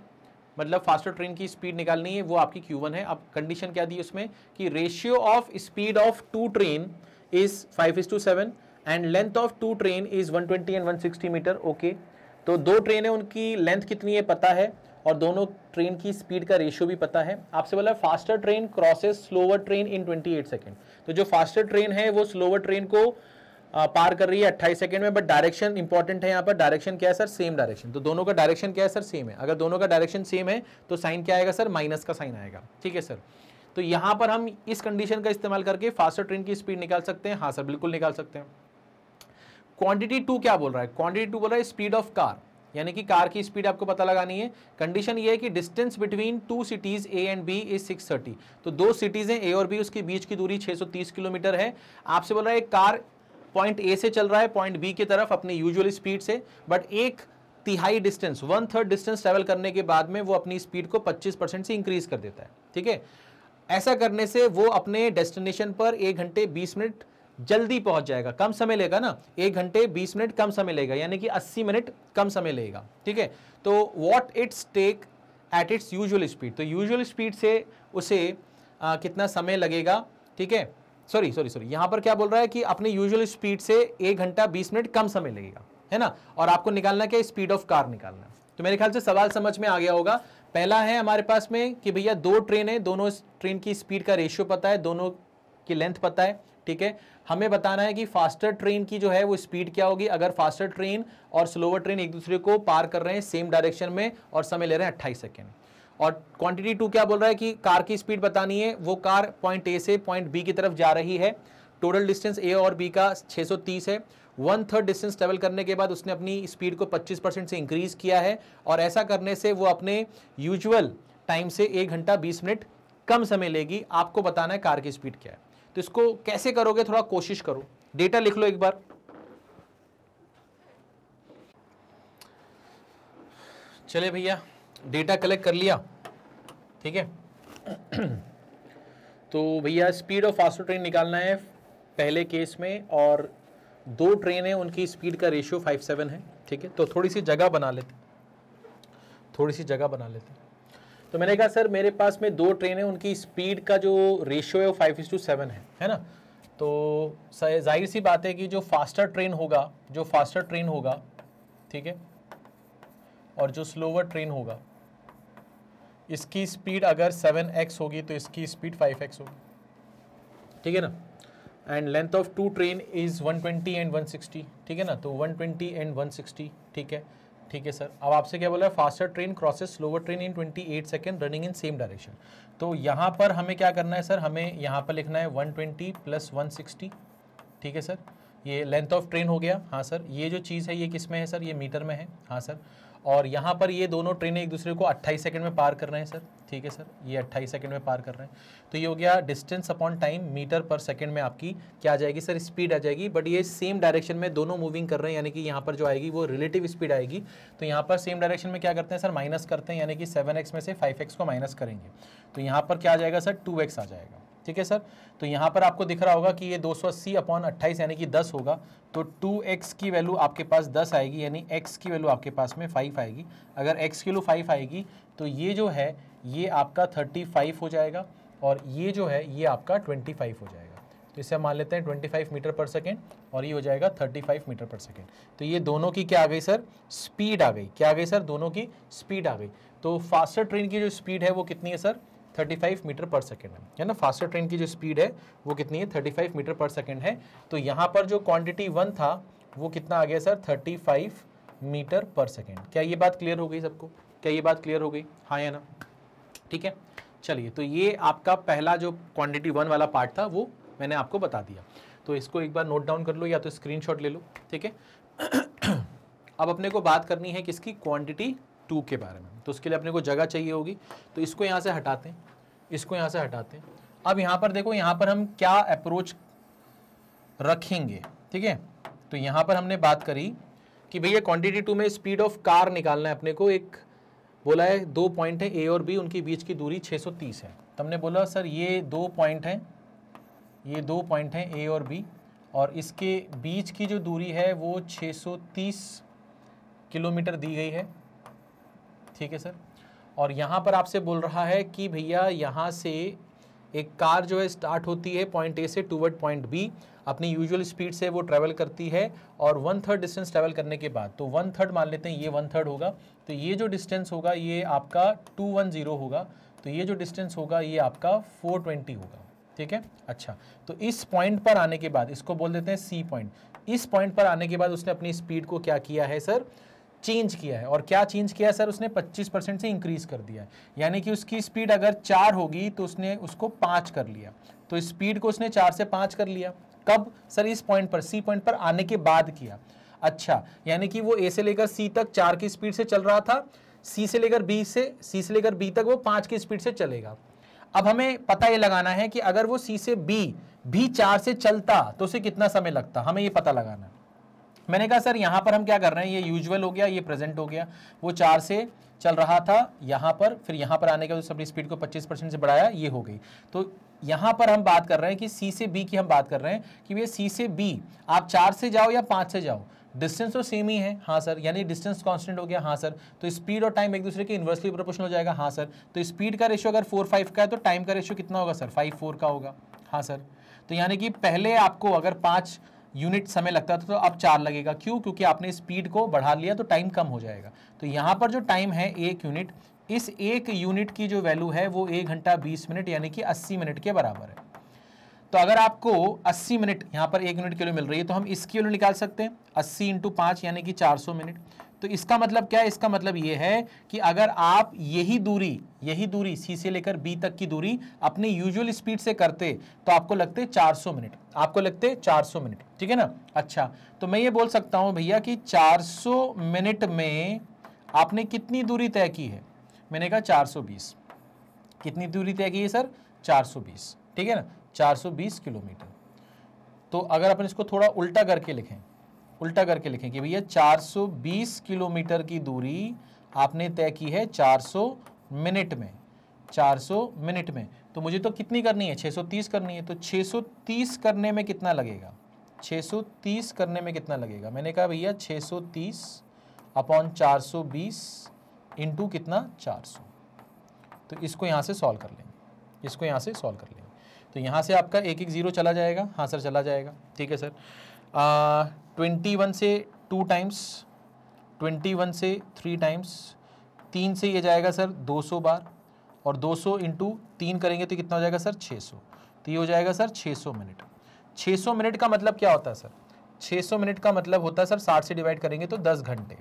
मतलब फास्टर ट्रेन की स्पीड निकालनी है, वो आपकी Q1 है। अब कंडीशन क्या दी उसमें कि ratio of speed of 2 train is 5:7 and length of 2 train is 120 and 160 metre, okay. तो 2 ट्रेन है, उनकी लेंथ कितनी है पता है, और दोनों ट्रेन की स्पीड का रेशियो भी पता है। आपसे बोला faster train crosses slower train in 28 second, तो जो फास्टर ट्रेन है वो स्लोअर ट्रेन को पार कर रही है 28 सेकंड में, बट डायरेक्शन इंपॉर्टेंट है यहाँ पर, डायरेक्शन क्या है सर, सेम डायरेक्शन। तो दोनों का डायरेक्शन क्या है सर, सेम है। अगर दोनों का डायरेक्शन सेम है तो साइन क्या आएगा सर, माइनस का साइन आएगा, ठीक है सर। तो यहाँ पर हम इस कंडीशन का इस्तेमाल करके फास्टर ट्रेन की स्पीड निकाल सकते हैं, हाँ सर बिल्कुल निकाल सकते हैं। क्वांटिटी 2 क्या बोल रहा है, क्वांटिटी 2 बोल रहा है स्पीड ऑफ कार, यानी कि कार की स्पीड आपको पता लगानी है। कंडीशन ये है कि distance between 2 cities A and B is 630, तो 2 सिटीज़ हैं ए और बी, उसके बीच की दूरी 630 किलोमीटर है। आपसे बोल रहा है कार पॉइंट ए से चल रहा है पॉइंट बी की तरफ अपनी यूजुअल स्पीड से, बट 1/3 डिस्टेंस, 1/3 डिस्टेंस ट्रैवल करने के बाद में वो अपनी स्पीड को 25% से इंक्रीज कर देता है, ठीक है। ऐसा करने से वो अपने डेस्टिनेशन पर 1 घंटे 20 मिनट जल्दी पहुंच जाएगा, कम समय लेगा ना, 1 घंटे 20 मिनट कम समय लेगा, यानी कि 80 मिनट कम समय लेगा, ठीक है। तो what its take at its usual speed, तो यूजुअल स्पीड से उसे कितना समय लगेगा, ठीक है, सॉरी, यहाँ पर क्या बोल रहा है कि अपने यूजुअल स्पीड से 1 घंटा 20 मिनट कम समय लगेगा, है ना। और आपको निकालना क्या है, स्पीड ऑफ कार निकालना है। तो मेरे ख्याल से सवाल समझ में आ गया होगा। पहला है हमारे पास में कि भैया 2 ट्रेन है, दोनों ट्रेन की स्पीड का रेशियो पता है, दोनों की लेंथ पता है, ठीक है। हमें बताना है कि फास्टर ट्रेन की जो है वो स्पीड क्या होगी अगर फास्टर ट्रेन और स्लोअर ट्रेन एक दूसरे को पार कर रहे हैं सेम डायरेक्शन में और समय ले रहे हैं 28 सेकेंड। और क्वांटिटी 2 क्या बोल रहा है कि कार की स्पीड बतानी है, वो कार पॉइंट ए से पॉइंट बी की तरफ जा रही है, टोटल डिस्टेंस ए और बी का 630 है। 1/3 डिस्टेंस ट्रेवल करने के बाद उसने अपनी स्पीड को 25% से इंक्रीज़ किया है और ऐसा करने से वो अपने यूजुअल टाइम से 1 घंटा 20 मिनट कम समय लेगी। आपको बताना है कार की स्पीड क्या है, तो इसको कैसे करोगे, थोड़ा कोशिश करो। डेटा लिख लो एक बार। चले भैया, डेटा कलेक्ट कर लिया, ठीक है। तो भैया स्पीड ऑफ फास्टर ट्रेन निकालना है पहले केस में, और 2 ट्रेन है उनकी स्पीड का रेशियो 5:7 है, ठीक है। तो थोड़ी सी जगह बना लेते। तो मैंने कहा सर मेरे पास में 2 ट्रेन है, उनकी स्पीड का जो रेशियो है वो 5:7 है ना। तो जाहिर सी बात है कि जो फास्टर ट्रेन होगा, ठीक है, और जो स्लोवर ट्रेन होगा इसकी स्पीड अगर 7x होगी तो इसकी स्पीड 5x होगी, ठीक है ना। And length of 2 train is 120 and 160, ठीक है ना। तो 120 एंड 160, ठीक है सर। अब आपसे क्या बोला है, faster train crosses slower train in 28 second running in same direction. तो यहाँ पर हमें क्या करना है सर, हमें यहाँ पर लिखना है 120 + 160, ठीक है सर। ये लेंथ ऑफ ट्रेन हो गया, हाँ सर। ये जो चीज़ है ये किस में है सर, ये मीटर में है, हाँ सर। और यहाँ पर ये दोनों ट्रेनें एक दूसरे को 28 सेकंड में पार कर रहे हैं सर, ठीक है सर। ये 28 सेकंड में पार कर रहे हैं, तो ये हो गया distance upon time metre per second में आपकी क्या आ जाएगी सर, स्पीड आ जाएगी। बट ये सेम डायरेक्शन में दोनों मूविंग कर रहे हैं, यानी कि यहाँ पर जो आएगी वो रिलेटिव स्पीड आएगी। तो यहाँ पर सेम डायरेक्शन में क्या करते हैं सर, माइनस करते हैं, यानी कि 7x में से 5x को माइनस करेंगे तो यहाँ पर क्या आ जाएगा सर, 2x आ जाएगा, ठीक है सर। तो यहाँ पर आपको दिख रहा होगा कि ये 280/28 यानी कि 10 होगा, तो 2x की वैल्यू आपके पास 10 आएगी, यानी x की वैल्यू आपके पास में 5 आएगी। अगर x की वैल्यू 5 आएगी तो ये जो है ये आपका 35 हो जाएगा और ये जो है ये आपका 25 हो जाएगा। तो इसे मान लेते हैं 25 मीटर पर सेकेंड और ये हो जाएगा 35 मीटर पर सेकेंड। तो ये दोनों की क्या आ गई सर, स्पीड आ गई। क्या आ गई सर, दोनों की स्पीड आ गई। तो फास्टर ट्रेन की जो स्पीड है वो कितनी है सर, 35 मीटर पर सेकेंड है ना। फास्टर ट्रेन की जो स्पीड है वो कितनी है, 35 मीटर पर सेकेंड है। तो यहाँ पर जो क्वांटिटी 1 था वो कितना आ गया सर, 35 मीटर पर सेकेंड। क्या ये बात क्लियर हो गई सबको, क्या ये बात क्लियर हो गई, हाँ या ना, ठीक है। चलिए, तो ये आपका पहला जो क्वांटिटी 1 वाला पार्ट था वो मैंने आपको बता दिया। तो इसको एक बार नोट डाउन कर लो या तो स्क्रीनशॉट ले लो, ठीक है। अब अपने को बात करनी है किसकी, क्वांटिटी 2 के बारे में। तो उसके लिए अपने को जगह चाहिए होगी, तो इसको यहाँ से हटाते हैं, इसको यहाँ से हटाते हैं। अब यहाँ पर देखो, यहाँ पर हम क्या अप्रोच रखेंगे, ठीक है। तो यहाँ पर हमने बात करी कि भैया क्वांटिटी 2 में स्पीड ऑफ कार निकालना है अपने को। एक बोला है 2 पॉइंट है ए और बी, उनके बीच की दूरी 630 है। तो हमने बोला सर ये 2 पॉइंट हैं, ये 2 पॉइंट हैं ए और बी, और इसके बीच की जो दूरी है वो 630 किलोमीटर दी गई है, ठीक है सर। और यहाँ पर आपसे बोल रहा है कि भैया यहाँ से एक कार जो है स्टार्ट होती है पॉइंट ए से टूवर्ड पॉइंट बी, अपनी यूजुअल स्पीड से वो ट्रैवल करती है और 1/3 डिस्टेंस ट्रैवल करने के बाद, तो 1/3 मान लेते हैं, ये 1/3 होगा। तो ये जो डिस्टेंस होगा ये आपका 210 होगा, तो ये जो डिस्टेंस होगा ये आपका 420 होगा, ठीक है। अच्छा, तो इस पॉइंट पर आने के बाद, इसको बोल देते हैं सी पॉइंट, इस पॉइंट पर आने के बाद उसने अपनी स्पीड को क्या किया है सर, चेंज किया है। और क्या चेंज किया है सर, उसने 25% से इंक्रीज़ कर दिया है, यानी कि उसकी स्पीड अगर 4 होगी तो उसने उसको 5 कर लिया। तो स्पीड को उसने 4 से 5 कर लिया, कब सर, इस पॉइंट पर, सी पॉइंट पर आने के बाद किया। अच्छा, यानी कि वो ए से लेकर सी तक 4 की स्पीड से चल रहा था, सी से लेकर बी तक वो 5 की स्पीड से चलेगा। अब हमें पता ये लगाना है कि अगर वो सी से बी भी 4 से चलता तो उसे कितना समय लगता, हमें ये पता लगाना है। मैंने कहा सर यहाँ पर हम क्या कर रहे हैं, ये यूजुअल हो गया, ये प्रेजेंट हो गया। वो 4 से चल रहा था यहाँ पर, फिर यहाँ पर आने के बाद तो अपनी स्पीड को 25% से बढ़ाया, ये हो गई। तो यहाँ पर हम बात कर रहे हैं कि सी से बी की हम बात कर रहे हैं कि भैया सी से बी आप 4 से जाओ या 5 से जाओ, डिस्टेंस तो सेम ही है, हाँ सर। यानी डिस्टेंस कांस्टेंट हो गया, हाँ सर। तो स्पीड और टाइम एक दूसरे के इन्वर्सली प्रोपोर्शनल हो जाएगा, हाँ सर। तो स्पीड का रेशियो अगर 4/5 का है तो टाइम का रेशियो कितना होगा सर, 5/4 का होगा, हाँ सर। तो यानी कि पहले आपको अगर 5 यूनिट समय लगता था तो अब 4 लगेगा, क्यों, क्योंकि आपने स्पीड को बढ़ा लिया तो टाइम कम हो जाएगा। तो यहाँ पर जो टाइम है 1 यूनिट, इस 1 यूनिट की जो वैल्यू है वो 1 घंटा 20 मिनट यानी कि 80 मिनट के बराबर है। तो अगर आपको 80 मिनट यहाँ पर 1 यूनिट के लिए मिल रही है तो हम इसकी वैल्यू निकाल सकते हैं 80 × 5 यानी कि 400 मिनट। तो इसका मतलब क्या है? इसका मतलब ये है कि अगर आप यही दूरी C से लेकर B तक की दूरी अपने यूजुअल स्पीड से करते तो आपको लगते 400 मिनट, आपको लगते 400 मिनट, ठीक है ना। अच्छा, तो मैं ये बोल सकता हूँ भैया कि 400 मिनट में आपने कितनी दूरी तय की है? मैंने कहा 420। कितनी दूरी तय की है सर? 420, ठीक है ना, 420 किलोमीटर। तो अगर अपन इसको थोड़ा उल्टा करके लिखें कि भैया 420 किलोमीटर की दूरी आपने तय की है 400 मिनट में, 400 मिनट में। तो मुझे तो कितनी करनी है? 630 करनी है। तो 630 करने में कितना लगेगा? 630 करने में कितना लगेगा? मैंने कहा भैया 630/420 इंटू कितना? 400। तो इसको यहाँ से सॉल्व कर लेंगे, तो यहाँ से आपका एक एक ज़ीरो चला जाएगा। हाँ सर चला जाएगा, ठीक है सर। 21 से 2 टाइम्स, 21 से 3 टाइम्स, 3 से ये जाएगा सर 200 बार, और 200 इंटू 3 करेंगे तो कितना हो जाएगा सर? 600। तो ये हो जाएगा सर 600 मिनट। 600 मिनट का मतलब क्या होता है सर? 600 मिनट का मतलब होता है सर 60 से डिवाइड करेंगे तो 10 घंटे,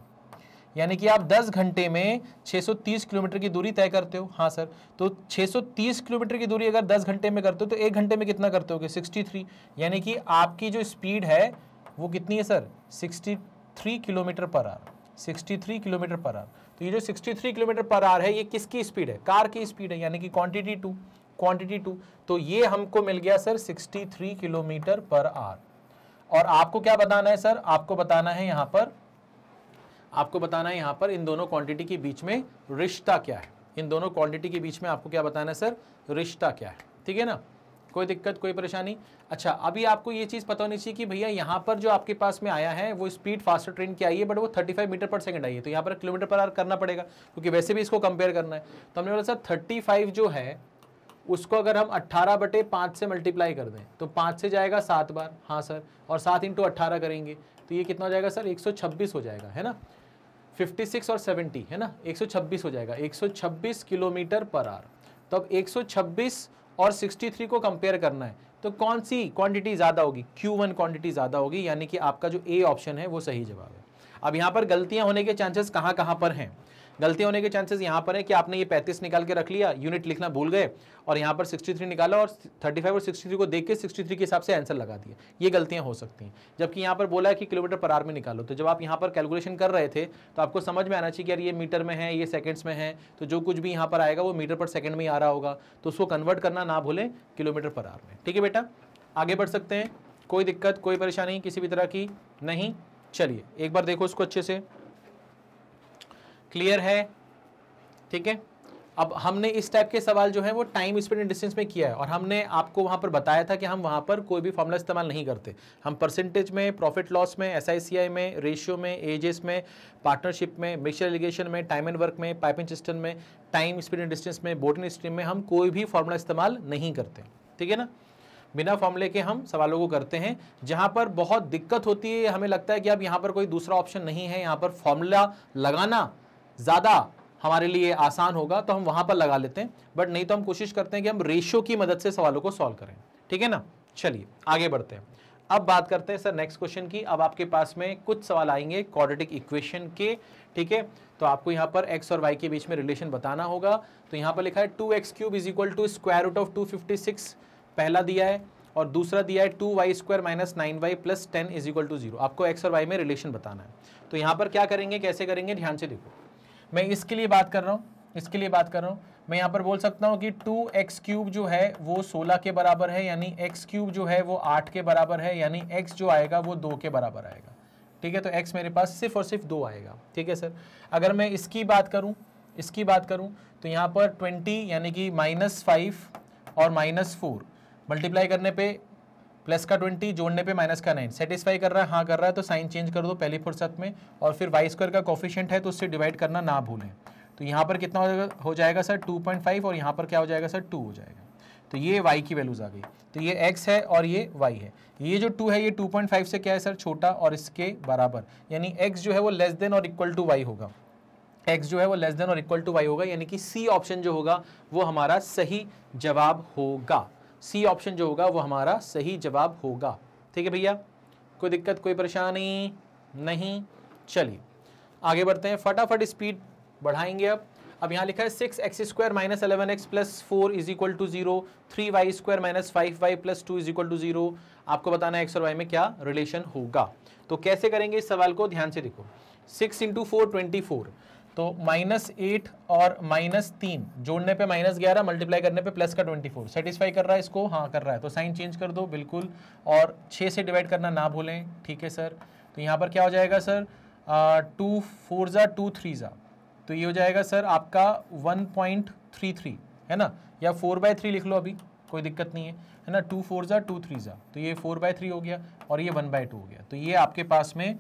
यानी कि आप 10 घंटे में 630 किलोमीटर की दूरी तय करते हो। हाँ सर, तो 630 किलोमीटर की दूरी अगर 10 घंटे में करते हो तो 1 घंटे में कितना करते होगे? 63, यानी कि आपकी जो स्पीड है वो कितनी है sir? 63 kilometre per hour, 63 kilometre per hour. तो ये जो 63 किलोमीटर पर आवर है ये किसकी स्पीड है? कार की स्पीड है, यानी कि क्वांटिटी टू। तो ये हमको मिल गया सर 63 किलोमीटर पर आवर। और आपको क्या बताना है सर? आपको बताना है यहाँ पर इन दोनों क्वांटिटी के बीच में रिश्ता क्या है, आपको क्या बताना है सर? रिश्ता क्या है, ठीक है ना, कोई दिक्कत कोई परेशानी। अच्छा, अभी आपको ये चीज़ पता होनी चाहिए कि भैया यहाँ पर जो आपके पास में आया है वो स्पीड फास्टर ट्रेन की आई है, बट वो 35 मीटर पर सेकंड आई है। तो यहाँ पर किलोमीटर पर आवर करना पड़ेगा क्योंकि वैसे भी इसको कंपेयर करना है। तो हमने बोला सर 35 जो है उसको अगर हम 18/5 से मल्टीप्लाई कर दें तो 5 से जाएगा 7 बार। हाँ सर, और 7 × 18 करेंगे तो ये कितना हो जाएगा सर? 126 हो जाएगा, है ना, 56 और 70 है ना, 126 हो जाएगा, 126 किलोमीटर पर आवर। तो अब 126 और 63 को कंपेयर करना है तो कौन सी क्वांटिटी ज़्यादा होगी? Q1 क्वांटिटी ज़्यादा होगी, यानी कि आपका जो A ऑप्शन है वो सही जवाब है। अब यहाँ पर गलतियाँ होने के चांसेस कहाँ पर हैं? गलतियाँ होने के चांसेस यहाँ पर है कि आपने ये 35 निकाल के रख लिया, यूनिट लिखना भूल गए, और यहाँ पर 63 निकाला और 35 और 63 को देख के 63 के हिसाब से आंसर लगा दिया। ये गलतियाँ हो सकती हैं, जबकि यहाँ पर बोला है कि किलोमीटर पर आवर में निकालो। तो जब आप यहाँ पर कैलकुलेशन कर रहे थे तो आपको समझ में आना चाहिए कि यार ये मीटर में है, ये सेकेंड्स में है, तो जो कुछ भी यहाँ पर आएगा वो मीटर पर सेकेंड में ही आ रहा होगा। तो उसको कन्वर्ट करना ना भूलें किलोमीटर पर आवर में, ठीक है बेटा। आगे बढ़ सकते हैं, कोई दिक्कत कोई परेशानी किसी भी तरह की नहीं। चलिए एक बार देखो इसको अच्छे से, क्लियर है, ठीक है। अब हमने इस टाइप के सवाल जो है वो टाइम स्पीड एंड डिस्टेंस में किया है, और हमने आपको वहाँ पर बताया था कि हम वहाँ पर कोई भी फॉर्मूला इस्तेमाल नहीं करते। हम परसेंटेज में, प्रॉफिट लॉस में, SICI में, रेशियो में, एजेस में, पार्टनरशिप में, मिक्सचर एलिगेशन में, टाइम एंड वर्क में, पाइपिंग सिस्टम में, टाइम स्पीड एंड डिस्टेंस में, बोटनी स्ट्रीम में हम कोई भी फॉर्मूला इस्तेमाल नहीं करते, ठीक है ना। बिना फॉर्मूले के हम सवालों को करते हैं। जहाँ पर बहुत दिक्कत होती है, हमें लगता है कि अब यहाँ पर कोई दूसरा ऑप्शन नहीं है, यहाँ पर फॉर्मूला लगाना ज़्यादा हमारे लिए आसान होगा, तो हम वहाँ पर लगा लेते हैं। बट नहीं तो हम कोशिश करते हैं कि हम रेशियो की मदद से सवालों को सॉल्व करें, ठीक है ना। चलिए आगे बढ़ते हैं, अब बात करते हैं सर नेक्स्ट क्वेश्चन की। अब आपके पास में कुछ सवाल आएंगे क्वाड्रेटिक इक्वेशन के, ठीक है। तो आपको यहाँ पर x और y के बीच में रिलेशन बताना होगा। तो यहाँ पर लिखा है 2x³ = स्क्वायर रूट ऑफ 256 पहला दिया है, और दूसरा दिया है 2y² - 9y + 10 = 0। आपको x और y में रिलेशन बताना है। तो यहाँ पर क्या करेंगे, कैसे करेंगे, ध्यान से देखो। मैं इसके लिए बात कर रहा हूँ। मैं यहाँ पर बोल सकता हूँ कि 2x³ जो है वो 16 के बराबर है, यानी x³ जो है वो 8 के बराबर है, यानी x जो आएगा वो 2 के बराबर आएगा, ठीक है। तो x मेरे पास सिर्फ और सिर्फ 2 आएगा, ठीक है सर। अगर मैं इसकी बात करूँ तो यहाँ पर 20 यानी कि -5 और -4 मल्टीप्लाई करने पे प्लस का 20, जोड़ने पे माइनस का 9। सेटिस्फाई कर रहा है? हाँ कर रहा है, तो साइन चेंज कर दो पहली फुर्सत में। और फिर y² का कोफिशिएंट है तो उससे डिवाइड करना ना भूलें। तो यहाँ पर कितना हो जाएगा सर? 2.5, और यहाँ पर क्या हो जाएगा सर? 2 हो जाएगा। तो ये y की वैल्यूज़ आ गई। तो ये x है और ये y है। ये जो 2 है ये 2.5 से क्या है सर? छोटा और इसके बराबर, यानी x जो है वो लेस देन और इक्वल टू y होगा, यानी कि सी ऑप्शन जो होगा वो हमारा सही जवाब होगा। ठीक है भैया, कोई दिक्कत कोई परेशानी नहीं। चलिए आगे बढ़ते हैं, फटाफट स्पीड बढ़ाएंगे। अब यहाँ लिखा है 6x² - 11x + 4 = 0, 3y² - 5y + 2 = 0। आपको बताना है x और y में क्या रिलेशन होगा। तो कैसे करेंगे इस सवाल को, ध्यान से देखो। 6 × 4 = 24, तो -8 और -3 जोड़ने पे -11, मल्टीप्लाई करने पे प्लस का 24। सेटिस्फाई कर रहा है इसको, हाँ कर रहा है, तो साइन चेंज कर दो बिल्कुल। और 6 से डिवाइड करना ना भूलें, ठीक है सर। तो यहाँ पर क्या हो जाएगा सर, 2 4s 2 3s, तो ये हो जाएगा सर आपका 1.33 है ना, या 4/3 लिख लो, अभी कोई दिक्कत नहीं है, है ना। 2 4s 2 3s, तो ये 4/3 हो गया और ये 1/2 हो गया। तो ये आपके पास में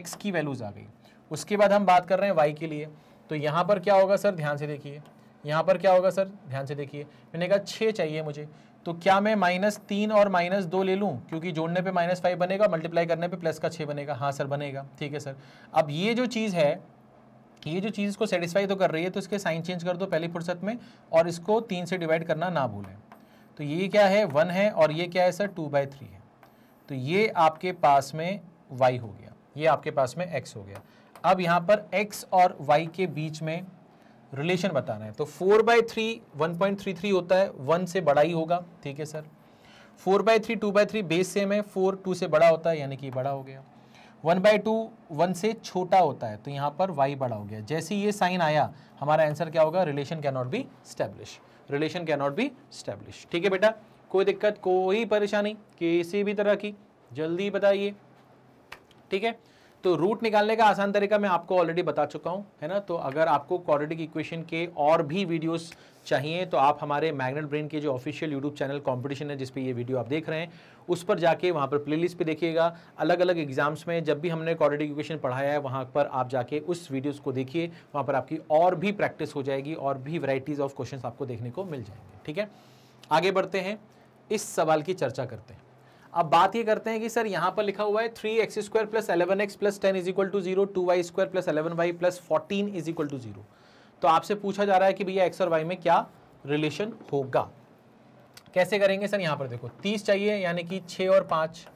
x की वैल्यूज़ आ गई। उसके बाद हम बात कर रहे हैं y के लिए। तो यहाँ पर क्या होगा सर, ध्यान से देखिए, यहाँ पर क्या होगा सर, ध्यान से देखिए। मैंने कहा 6 चाहिए मुझे, तो क्या मैं -3 और -2 ले लूँ, क्योंकि जोड़ने पे -5 बनेगा, मल्टीप्लाई करने पे प्लस का 6 बनेगा। हाँ सर बनेगा, ठीक है सर। अब ये जो चीज़ है, ये जो चीज़ इसको सेटिस्फाई तो कर रही है, तो इसके साइन चेंज कर दो पहली फुर्सत में, और इसको 3 से डिवाइड करना ना भूलें। तो ये क्या है, 1 है, और ये क्या है सर, 2/3 है। तो ये आपके पास में y हो गया, ये आपके पास में x हो गया। अब यहाँ पर x और y के बीच में रिलेशन बताना है। तो 4/3 1.33 होता है, 1 से बड़ा ही होगा, ठीक है सर। 4/3 2/3 बेस सेम है, 4 2 से बड़ा होता है, यानी कि बड़ा हो गया। 1/2 1 से छोटा होता है, तो यहाँ पर y बड़ा हो गया। जैसे ये साइन आया, हमारा आंसर क्या होगा, relation can not be establish, relation can not be establish. ठीक है बेटा, कोई दिक्कत, कोई परेशानी किसी भी तरह की, जल्दी बताइए, ठीक है। तो रूट निकालने का आसान तरीका मैं आपको ऑलरेडी बता चुका हूं, है ना। तो अगर आपको क्वाड्रेटिक इक्वेशन के और भी वीडियोस चाहिए, तो आप हमारे मैग्नेट ब्रेन के जो ऑफिशियल यूट्यूब चैनल कंपटीशन है, जिस पे ये वीडियो आप देख रहे हैं, उस पर जाके वहाँ पर प्लेलिस्ट पे देखिएगा। अलग अलग एग्जाम्स में जब भी हमने क्वाड्रेटिक इक्वेशन पढ़ाया है, वहाँ पर आप जाके उस वीडियोज़ को देखिए, वहाँ पर आपकी और भी प्रैक्टिस हो जाएगी और भी वैराइटीज़ ऑफ क्वेश्चन आपको देखने को मिल जाएंगे, ठीक है। आगे बढ़ते हैं, इस सवाल की चर्चा करते हैं। अब बात ये करते हैं कि सर यहाँ पर लिखा हुआ है 3x² + 11x + 10 = 0, 2y² + 11y + 14 = 0। तो आपसे पूछा जा रहा है कि भैया x और y में क्या रिलेशन होगा, कैसे करेंगे सर। यहाँ पर देखो 30 चाहिए, यानी कि 6 और 5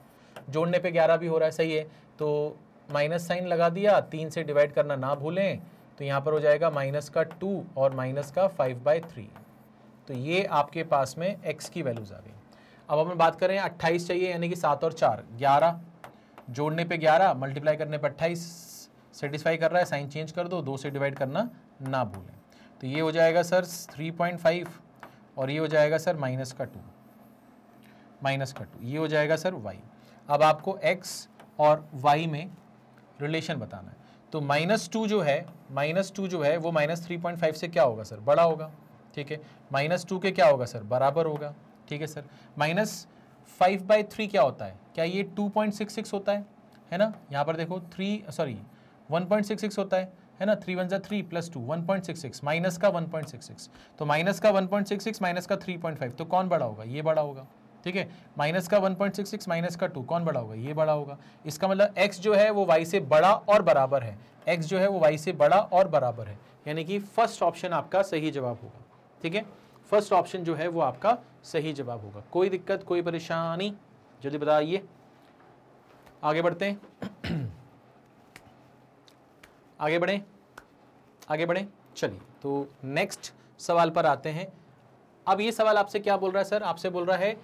जोड़ने पे 11 भी हो रहा है, सही है। तो माइनस साइन लगा दिया, 3 से डिवाइड करना ना भूलें, तो यहाँ पर हो जाएगा -2 और -5/3। तो ये आपके पास में एक्स की वैल्यूज़ आ गई। अब हम बात करें 28 चाहिए, यानी कि 7 और 4 11, जोड़ने पे 11, मल्टीप्लाई करने पे 28। सेटिस्फाई कर रहा है, साइन चेंज कर दो, 2 से डिवाइड करना ना भूलें। तो ये हो जाएगा सर 3.5 और ये हो जाएगा सर -2 ये हो जाएगा सर y। अब आपको x और y में रिलेशन बताना है। तो -2 जो है वो -3.5 से क्या होगा सर, बड़ा होगा, ठीक है। -2 के क्या होगा सर, बराबर होगा, ठीक है सर। -5/3 क्या होता है, क्या ये 2.66 होता है, है ना। यहाँ पर देखो 1.66 होता है ना। 3 1s 3 + 2 1.66 माइनस का 1.66, तो माइनस का 1.66 माइनस का 3.5, तो कौन बड़ा होगा, ये बड़ा होगा, ठीक है। माइनस का 1.66 माइनस का 2 कौन बड़ा होगा, ये बड़ा होगा। इसका मतलब x जो है वो y से बड़ा और बराबर है, x जो है वो y से बड़ा और बराबर है, यानी कि फर्स्ट ऑप्शन आपका सही जवाब होगा, ठीक है। फर्स्ट ऑप्शन जो है वो आपका सही जवाब होगा। कोई दिक्कत, कोई परेशानी, जल्दी बताइए। आगे बढ़ते हैं, आगे बढ़ें। चलिए तो नेक्स्ट सवाल पर आते हैं। अब ये सवाल आपसे क्या बोल रहा है सर, आपसे बोल रहा है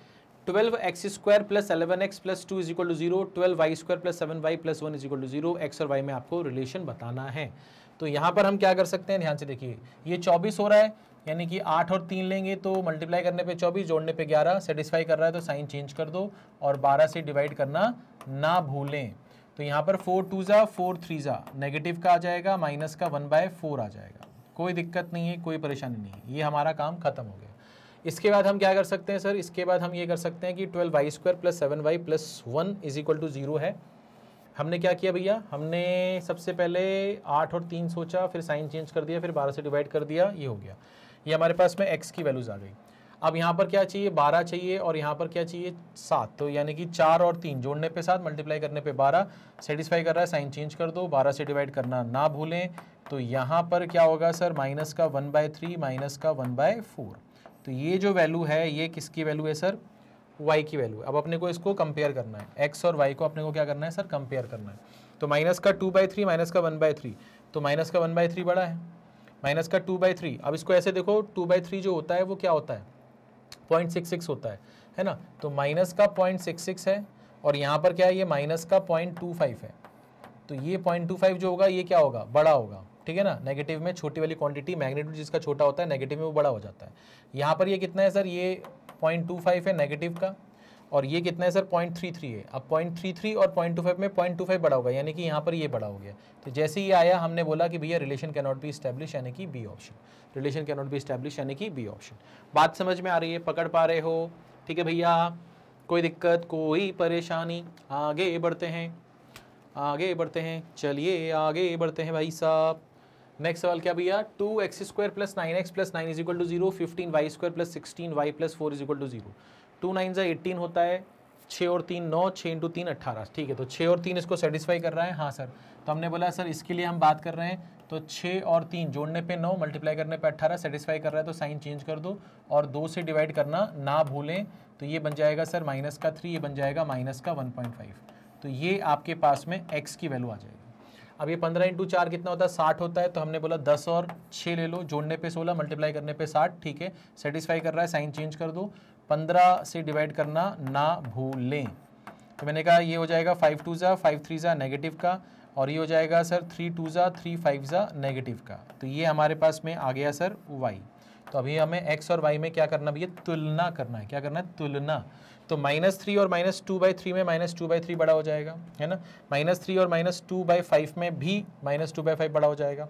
12x² + 11x + 2 = 0, 12y² + 7y + 1 = 0। X और वाई में आपको रिलेशन बताना है। तो यहाँ पर हम क्या कर सकते हैं, ध्यान से देखिए। ये 24 हो रहा है, यानी कि 8 और 3 लेंगे तो मल्टीप्लाई करने पे 24, जोड़ने पे 11। सेटिस्फाई कर रहा है तो साइन चेंज कर दो और 12 से डिवाइड करना ना भूलें। तो यहाँ पर 4 2s 4 3s नेगेटिव का आ जाएगा, माइनस का 1/4 आ जाएगा। कोई दिक्कत नहीं है, कोई परेशानी नहीं है, ये हमारा काम खत्म हो गया। इसके बाद हम क्या कर सकते हैं सर, इसके बाद हम ये कर सकते हैं कि 12y² + 7y + 1 = 0 है। हमने क्या किया भैया, हमने सबसे पहले 8 और 3 सोचा, फिर साइन चेंज कर दिया, फिर 12 से डिवाइड कर दिया, ये हो गया। ये हमारे पास में x की वैल्यूज़ आ गई। अब यहाँ पर क्या चाहिए, 12 चाहिए और यहाँ पर क्या चाहिए, 7। तो यानी कि 4 और 3 जोड़ने पे 7, मल्टीप्लाई करने पे 12। सेटिस्फाई कर रहा है, साइन चेंज कर दो, 12 से डिवाइड करना ना भूलें। तो यहाँ पर क्या होगा सर, माइनस का 1/3 माइनस का 1/4। तो ये जो वैल्यू है, ये किसकी वैल्यू है सर, y की वैल्यू। अब अपने को इसको कंपेयर करना है, x और y को अपने को क्या करना है सर, कंपेयर करना है। तो माइनस का 2/3 माइनस का 1/3, तो माइनस का 1/3 बड़ा है माइनस का 2/3। अब इसको ऐसे देखो, 2/3 जो होता है वो क्या होता है, 0.66 होता है ना। तो माइनस का 0.66 है और यहाँ पर क्या है, ये माइनस का 0.25 है। तो ये 0.25 जो होगा ये क्या होगा, बड़ा होगा, ठीक है ना। नेगेटिव में छोटी वाली क्वांटिटी, मैग्नीट्यूड जिसका छोटा होता है नेगेटिव में वो बड़ा हो जाता है। यहाँ पर ये कितना है सर, ये 0.25 है नेगेटिव का, और ये कितना है सर 0.33 है। अब 0.33 और 0.25 में 0.25 बड़ा होगा, यानी कि यहाँ पर ये बड़ा हो गया। तो जैसे ही आया हमने बोला कि भैया relation can not be establish, यानी कि B option. Relation can not be establish यानी कि बी ऑप्शन। बात समझ में आ रही है, पकड़ पा रहे हो, ठीक है भैया। कोई दिक्कत कोई परेशानी, आगे बढ़ते हैं, आगे बढ़ते हैं, चलिए आगे बढ़ते हैं भाई साहब। नेक्स्ट सवाल क्या भैया, 2x² + 9x + 9 is equal to 0, 15y² + 16y + 4 is equal to 0। 2 9s 18 होता है, 6 और 3 9, 6 × 3 18, ठीक है। तो 6 और 3 इसको सेटिस्फाई कर रहा है, हाँ सर। तो हमने बोला सर इसके लिए हम बात कर रहे हैं, तो 6 और 3 जोड़ने पे 9, मल्टीप्लाई करने पे 18, सेटिस्फाई कर रहा है तो साइन चेंज कर दो और 2 से डिवाइड करना ना भूलें। तो ये बन जाएगा सर माइनस का 3, ये बन जाएगा माइनस का 1.5। तो ये आपके पास में x की वैल्यू आ जाएगी। अब ये 15 × 4 कितना होता है, 60 होता है। तो हमने बोला 10 और 6 ले लो, जोड़ने पे 16, मल्टीप्लाई करने पे 60, ठीक है। सेटिस्फाई कर रहा है, साइन चेंज कर दो, 15 से डिवाइड करना ना भूलें। तो मैंने कहा ये हो जाएगा 5 2s 5 3s नेगेटिव का, और ये हो जाएगा सर 3 2s 3 5s नेगेटिव का। तो ये हमारे पास में आ गया सर y। तो अभी हमें x और y में क्या करना भैया, तुलना करना है। क्या करना है, तुलना। तो -3 और -2/3 में -2/3 बड़ा हो जाएगा, है ना। -3 और -2/5 में भी -2/5 बड़ा हो जाएगा।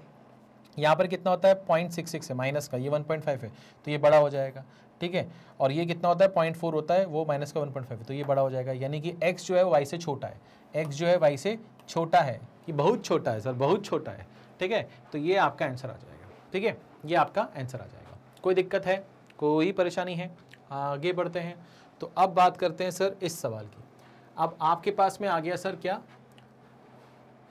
यहाँ पर कितना होता है 0.66 है, माइनस का ये 1.5 है, तो ये बड़ा हो जाएगा, ठीक है। और ये कितना होता है 0.4 होता है, वो माइनस का 1.5 है, तो ये बड़ा हो जाएगा। यानी कि x जो है y से छोटा है, x जो है y से छोटा है, ये बहुत छोटा है सर, बहुत छोटा है, ठीक है। तो ये आपका आंसर आ जाएगा, ठीक है, ये आपका आंसर आ जाएगा। कोई दिक्कत है कोई परेशानी है, आगे बढ़ते हैं। तो अब बात करते हैं सर इस सवाल की। अब आपके पास में आ गया सर क्या,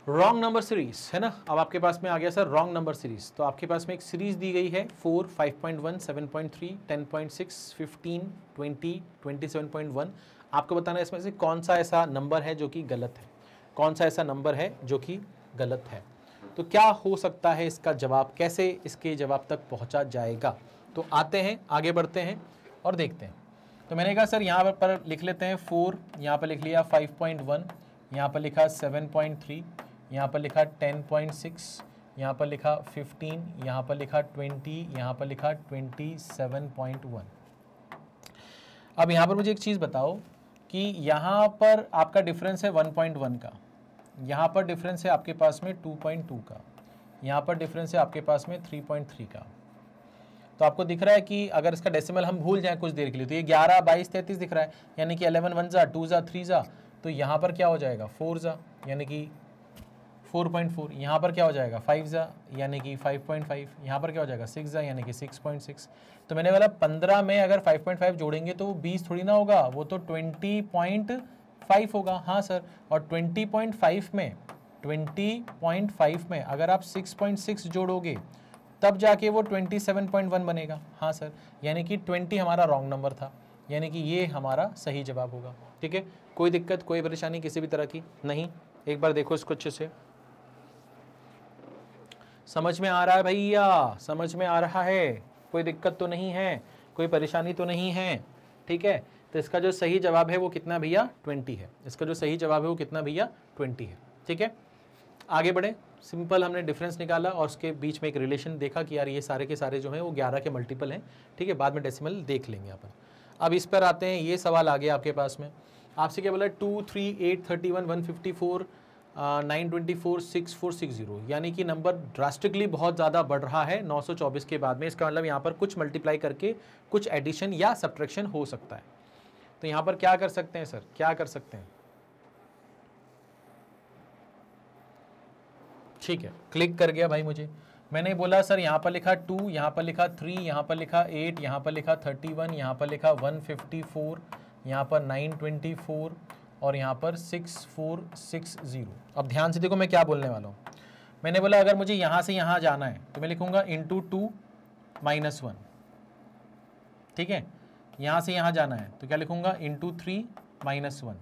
रॉन्ग नंबर सीरीज, है ना। अब आपके पास में आ गया सर रॉन्ग नंबर सीरीज। तो आपके पास में एक सीरीज दी गई है 4, 5.1, 7.3, 10.6, 15, 20, 27.1। आपको बताना है इसमें से कौन सा ऐसा नंबर है जो कि गलत है, कौन सा ऐसा नंबर है जो कि गलत है। तो क्या हो सकता है इसका जवाब, कैसे इसके जवाब तक पहुँचा जाएगा। तो आते हैं, आगे बढ़ते हैं और देखते हैं। तो मैंने कहा सर यहाँ पर लिख लेते हैं 4, यहाँ पर लिख लिया 5.1, यहाँ पर लिखा 7.3, यहाँ पर लिखा 10.6, यहाँ पर लिखा 15, यहाँ पर लिखा 20, यहाँ पर लिखा 27.1। अब यहाँ पर मुझे एक चीज़ बताओ कि यहाँ पर आपका डिफरेंस है 1.1 का, यहाँ पर डिफरेंस है आपके पास में 2.2 का, यहाँ पर डिफरेंस है आपके पास में 3.3 का। तो आपको दिख रहा है कि अगर इसका डेसिमल हम भूल जाएं कुछ देर के लिए, तो ये 11, 22, 33 दिख रहा है, यानी कि 11 1s 2s 3s। तो यहाँ पर क्या हो जाएगा 4s, यानी कि 4.4। यहाँ पर क्या हो जाएगा 5s, यानी कि 5.5। यहाँ पर क्या हो जाएगा 6s, यानी कि 6.6। तो मैंने बोला 15 में अगर 5.5 जोड़ेंगे तो वो 20 थोड़ी ना होगा, वो तो 20.5 होगा, हाँ सर। और 20.5 में अगर आप 6.6 जोड़ोगे तब जाके वो 27.1 बनेगा, हाँ सर। यानी कि 20 हमारा रॉन्ग नंबर था, यानी कि ये हमारा सही जवाब होगा, ठीक है। कोई दिक्कत कोई परेशानी किसी भी तरह की नहीं। एक बार देखो इसको अच्छे से, समझ में आ रहा है भैया, समझ में आ रहा है, कोई दिक्कत तो नहीं है, कोई परेशानी तो नहीं है, ठीक है। तो इसका जो सही जवाब है वो कितना भैया 20 है। इसका जो सही जवाब है वो कितना भैया 20 है, ठीक है। आगे बढ़े, सिंपल हमने डिफरेंस निकाला और उसके बीच में एक रिलेशन देखा कि यार ये सारे के सारे जो हैं वो 11 के मल्टीपल हैं, ठीक है। बाद में डेसिमल देख लेंगे अपन। अब इस पर आते हैं, ये सवाल आ गया आपके पास में। आपसे क्या बोला 2, 3, 8, 31, 154, 924, 6460, यानी कि नंबर ड्रास्टिकली बहुत ज़्यादा बढ़ रहा है 924 के बाद में। इसका मतलब यहाँ पर कुछ मल्टीप्लाई करके कुछ एडिशन या सब्ट्रैक्शन हो सकता है। तो यहाँ पर क्या कर सकते हैं सर, क्या कर सकते हैं, ठीक है। क्लिक कर गया भाई मुझे। मैंने बोला सर यहाँ पर लिखा 2, यहाँ पर लिखा 3, यहाँ पर लिखा 8, यहाँ पर लिखा 31, यहाँ पर लिखा 154, यहाँ पर 924 और यहाँ पर 6460। अब ध्यान से देखो मैं क्या बोलने वाला हूँ। मैंने बोला अगर मुझे यहाँ से यहाँ जाना है तो मैं लिखूँगा × 2 - 1, ठीक है। यहाँ से यहाँ जाना है तो क्या लिखूँगा × 3 - 1।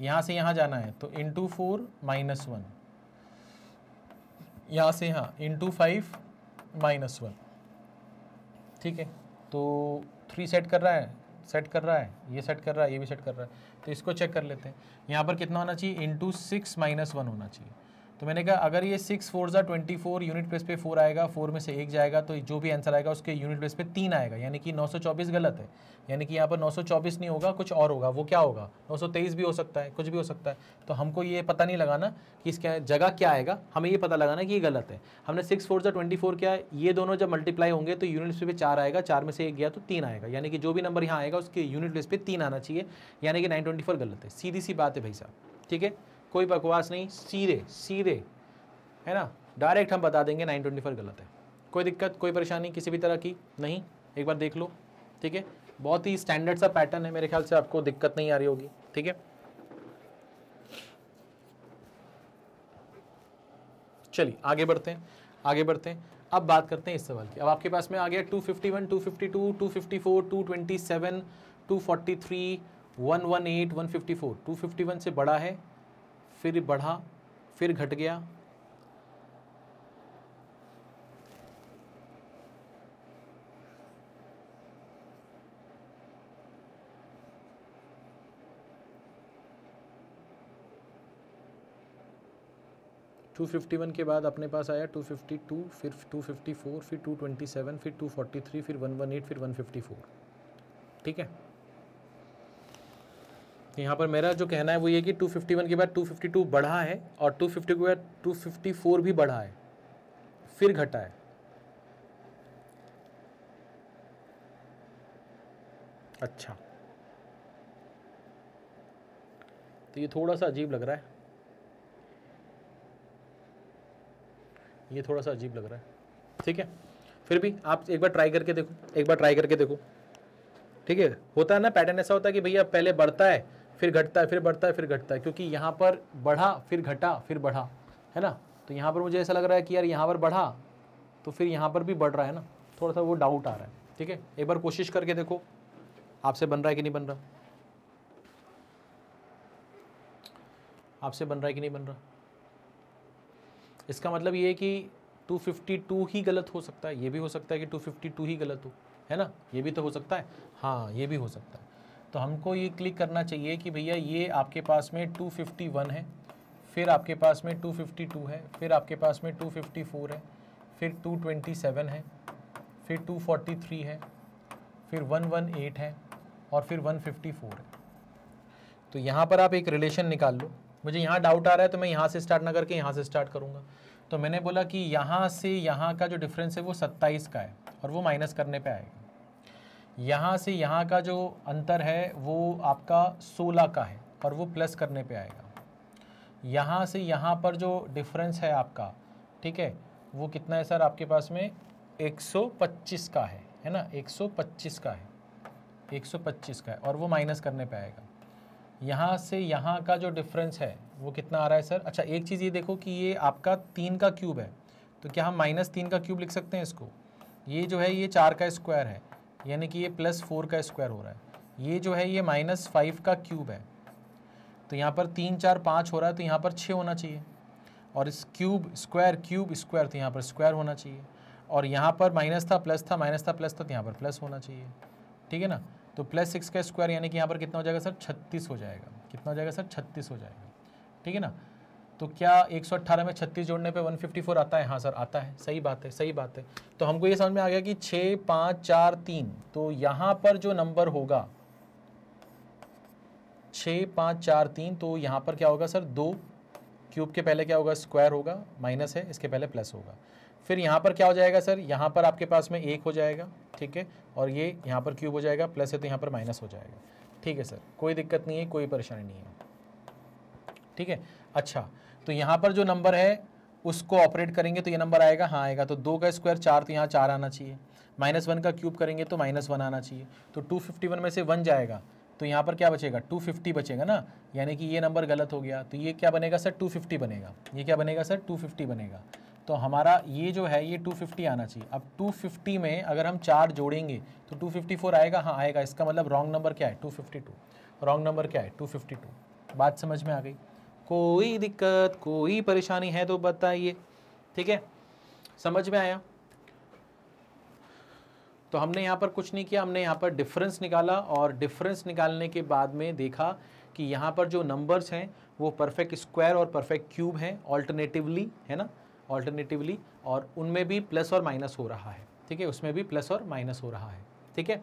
यहाँ से यहाँ जाना है तो × 4 - 1। यहाँ से यहाँ इंटू 5 माइनस 1, ठीक है। तो 3 सेट कर रहा है, ये सेट कर रहा है, ये भी सेट कर रहा है। तो इसको चेक कर लेते हैं, यहाँ पर कितना होना चाहिए, इंटू 6 माइनस 1 होना चाहिए। तो मैंने कहा अगर ये 6 4 24, यूनिट प्लेस पे 4 आएगा, 4 में से 1 जाएगा, तो जो भी आंसर आएगा उसके यूनिट प्लेस पे 3 आएगा, यानी कि 924 गलत है। यानी कि यहाँ पर 924 नहीं होगा, कुछ और होगा। वो क्या होगा, 923 भी हो सकता है, कुछ भी हो सकता है। तो हमको ये पता नहीं लगाना कि इसके जगह क्या आएगा, हमें ये पता लगाना कि ये गलत है। हमने 6 4 24 क्या है, ये दोनों जब मल्टीप्लाई होंगे तो यूनिट प्लेस पे 4 आएगा, 4 में से 1 गया तो 3 आएगा, यानी कि जो भी नंबर यहाँ आएगा उसके यूनिट प्लेस पे 3 आना चाहिए, यानी कि 924 गलत है। सीधी सी बात है भाई साहब, ठीक है, कोई बकवास नहीं, सीधे सीधे है ना, डायरेक्ट हम बता देंगे 924 गलत है। कोई दिक्कत, कोई परेशानी किसी भी तरह की नहीं, एक बार देख लो, ठीक है। बहुत ही स्टैंडर्ड सा पैटर्न है, मेरे ख्याल से आपको दिक्कत नहीं आ रही होगी, ठीक है। चलिए आगे बढ़ते हैं। अब बात करते हैं इस सवाल की। अब आपके पास में आ गया 251, 252, 254, 227, 243, 118, 154। 251 से बड़ा है, फिर बढ़ा, फिर घट गया, टू 51 के बाद अपने पास आया 252, फिर 254, फिर 227, फिर 243, फिर 118, फिर 154, ठीक है। यहाँ पर मेरा जो कहना है वो ये कि 251 के बाद 252 बढ़ा है और 250 के बाद 254 भी बढ़ा है, फिर घटा है। अच्छा, तो ये थोड़ा सा अजीब लग रहा है, ठीक है। फिर भी आप एक बार ट्राई करके देखो, ठीक है। होता है ना पैटर्न ऐसा होता है कि भैया पहले बढ़ता है फिर घटता है, फिर बढ़ता है फिर घटता है, क्योंकि यहाँ पर बढ़ा फिर घटा फिर बढ़ा, है ना। तो यहाँ पर मुझे ऐसा लग रहा है कि यार यहाँ पर बढ़ा तो फिर यहाँ पर भी बढ़ रहा है ना, थोड़ा सा वो डाउट आ रहा है, ठीक है। एक बार कोशिश करके देखो आपसे बन रहा है कि नहीं बन रहा, इसका मतलब ये है कि 252 ही गलत हो सकता है, ये भी हो सकता है कि 252 ही गलत हो, है ना, ये भी तो हो सकता है, हाँ ये भी हो सकता है। तो हमको ये क्लिक करना चाहिए कि भैया ये आपके पास में 251 है, फिर आपके पास में 252 है, फिर आपके पास में 254 है, फिर 227 है, फिर 243 है, फिर 118 है और फिर 154 है। तो यहाँ पर आप एक रिलेशन निकाल लो। मुझे यहाँ डाउट आ रहा है तो मैं यहाँ से स्टार्ट ना करके यहाँ से स्टार्ट करूँगा। तो मैंने बोला कि यहाँ से यहाँ का जो डिफरेंस है वो 27 का है और वो माइनस करने पे आएगा। यहाँ से यहाँ का जो अंतर है वो आपका 16 का है और वो प्लस करने पे आएगा। यहाँ से यहाँ पर जो डिफरेंस है आपका, ठीक है, वो कितना है सर, आपके पास में 125 का है ना, 125 का है, 125 का है और वो माइनस करने पे आएगा। यहाँ से यहाँ का जो डिफरेंस है वो कितना आ रहा है सर। अच्छा, एक चीज़ ये देखो कि ये आपका 3 का क्यूब है, तो क्या हम -3 का क्यूब लिख सकते हैं इसको। ये जो है ये 4 का स्क्वायर है, यानी कि ये +4 का स्क्वायर हो रहा है। ये जो है ये -5 का क्यूब है, तो यहाँ पर 3 4 5 हो रहा है, तो यहाँ पर 6 होना चाहिए। और इस क्यूब स्क्वायर, तो यहाँ पर स्क्वायर होना चाहिए। और यहाँ पर माइनस था प्लस था, तो यहाँ पर प्लस होना चाहिए, ठीक है ना। तो +6 का स्क्वायर, यानी कि यहाँ पर कितना हो जाएगा सर, 36 हो जाएगा। ठीक है ना। तो क्या 118 में 36 जोड़ने पे 154 आता है? हाँ सर आता है, सही बात है। तो हमको ये समझ में आ गया कि 6 5 4 3, तो यहाँ पर जो नंबर होगा 6 5 4 3, तो यहाँ पर क्या होगा सर, 2 क्यूब के पहले क्या होगा, स्क्वायर होगा, माइनस है, इसके पहले प्लस होगा। फिर यहाँ पर क्या हो जाएगा सर, यहाँ पर आपके पास में 1 हो जाएगा, ठीक है, और ये यहाँ पर क्यूब हो जाएगा, प्लस है तो यहाँ पर माइनस हो जाएगा, ठीक है सर। कोई दिक्कत नहीं है, कोई परेशानी नहीं है, ठीक है। अच्छा, तो यहाँ पर जो नंबर है उसको ऑपरेट करेंगे तो ये नंबर आएगा, हाँ आएगा। तो 2 का स्क्वायर 4, तो यहाँ 4 आना चाहिए। -1 का क्यूब करेंगे तो -1 आना चाहिए। तो 251 में से 1 जाएगा, तो यहाँ पर क्या बचेगा, 250 बचेगा ना, यानी कि ये नंबर गलत हो गया। तो ये क्या बनेगा सर, 250 बनेगा। ये क्या बनेगा सर, 250 बनेगा। तो हमारा ये जो है ये 250 आना चाहिए। अब 250 में अगर हम 4 जोड़ेंगे तो 254 आएगा, हाँ आएगा। इसका मतलब रॉन्ग नंबर क्या है, 252। रॉन्ग नंबर क्या है, 252। बात समझ में आ गई? कोई दिक्कत कोई परेशानी है तो बताइए, ठीक है, समझ में आया? तो हमने यहाँ पर कुछ नहीं किया, हमने यहाँ पर डिफरेंस निकाला और डिफरेंस निकालने के बाद में देखा कि यहाँ पर जो नंबर्स हैं वो परफेक्ट स्क्वायर और परफेक्ट क्यूब हैं ऑल्टरनेटिवली, है ना, ऑल्टरनेटिवली, और उनमें भी प्लस और माइनस हो रहा है, ठीक है, उसमें भी प्लस और माइनस हो रहा है, ठीक है।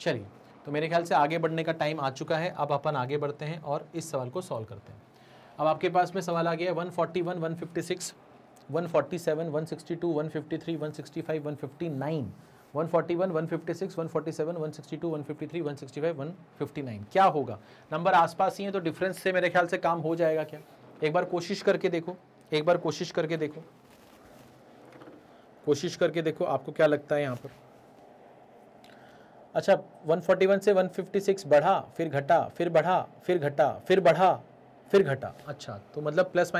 चलिए, तो मेरे ख्याल से आगे बढ़ने का टाइम आ चुका है, अब अपन आगे बढ़ते हैं और इस सवाल को सॉल्व करते हैं। अब आपके पास में सवाल आ गया 141, 156, 147, 162, 153, 165, 159, 141, 156, 147, 162, 153, 165, 159। क्या होगा? नंबर आसपास ही हैं तो डिफरेंस से मेरे ख्याल से काम हो जाएगा क्या? एक बार कोशिश करके देखो, एक बार कोशिश करके देखो, कोशिश करके देखो, आपको क्या लगता है यहाँ पर? अच्छा, 141 से 156 बढ़ा, फिर घटा, फिर बढ़ा, फिर घटा, फिर बढ़ा, फिर घटा। अच्छा, तो मतलब प्लस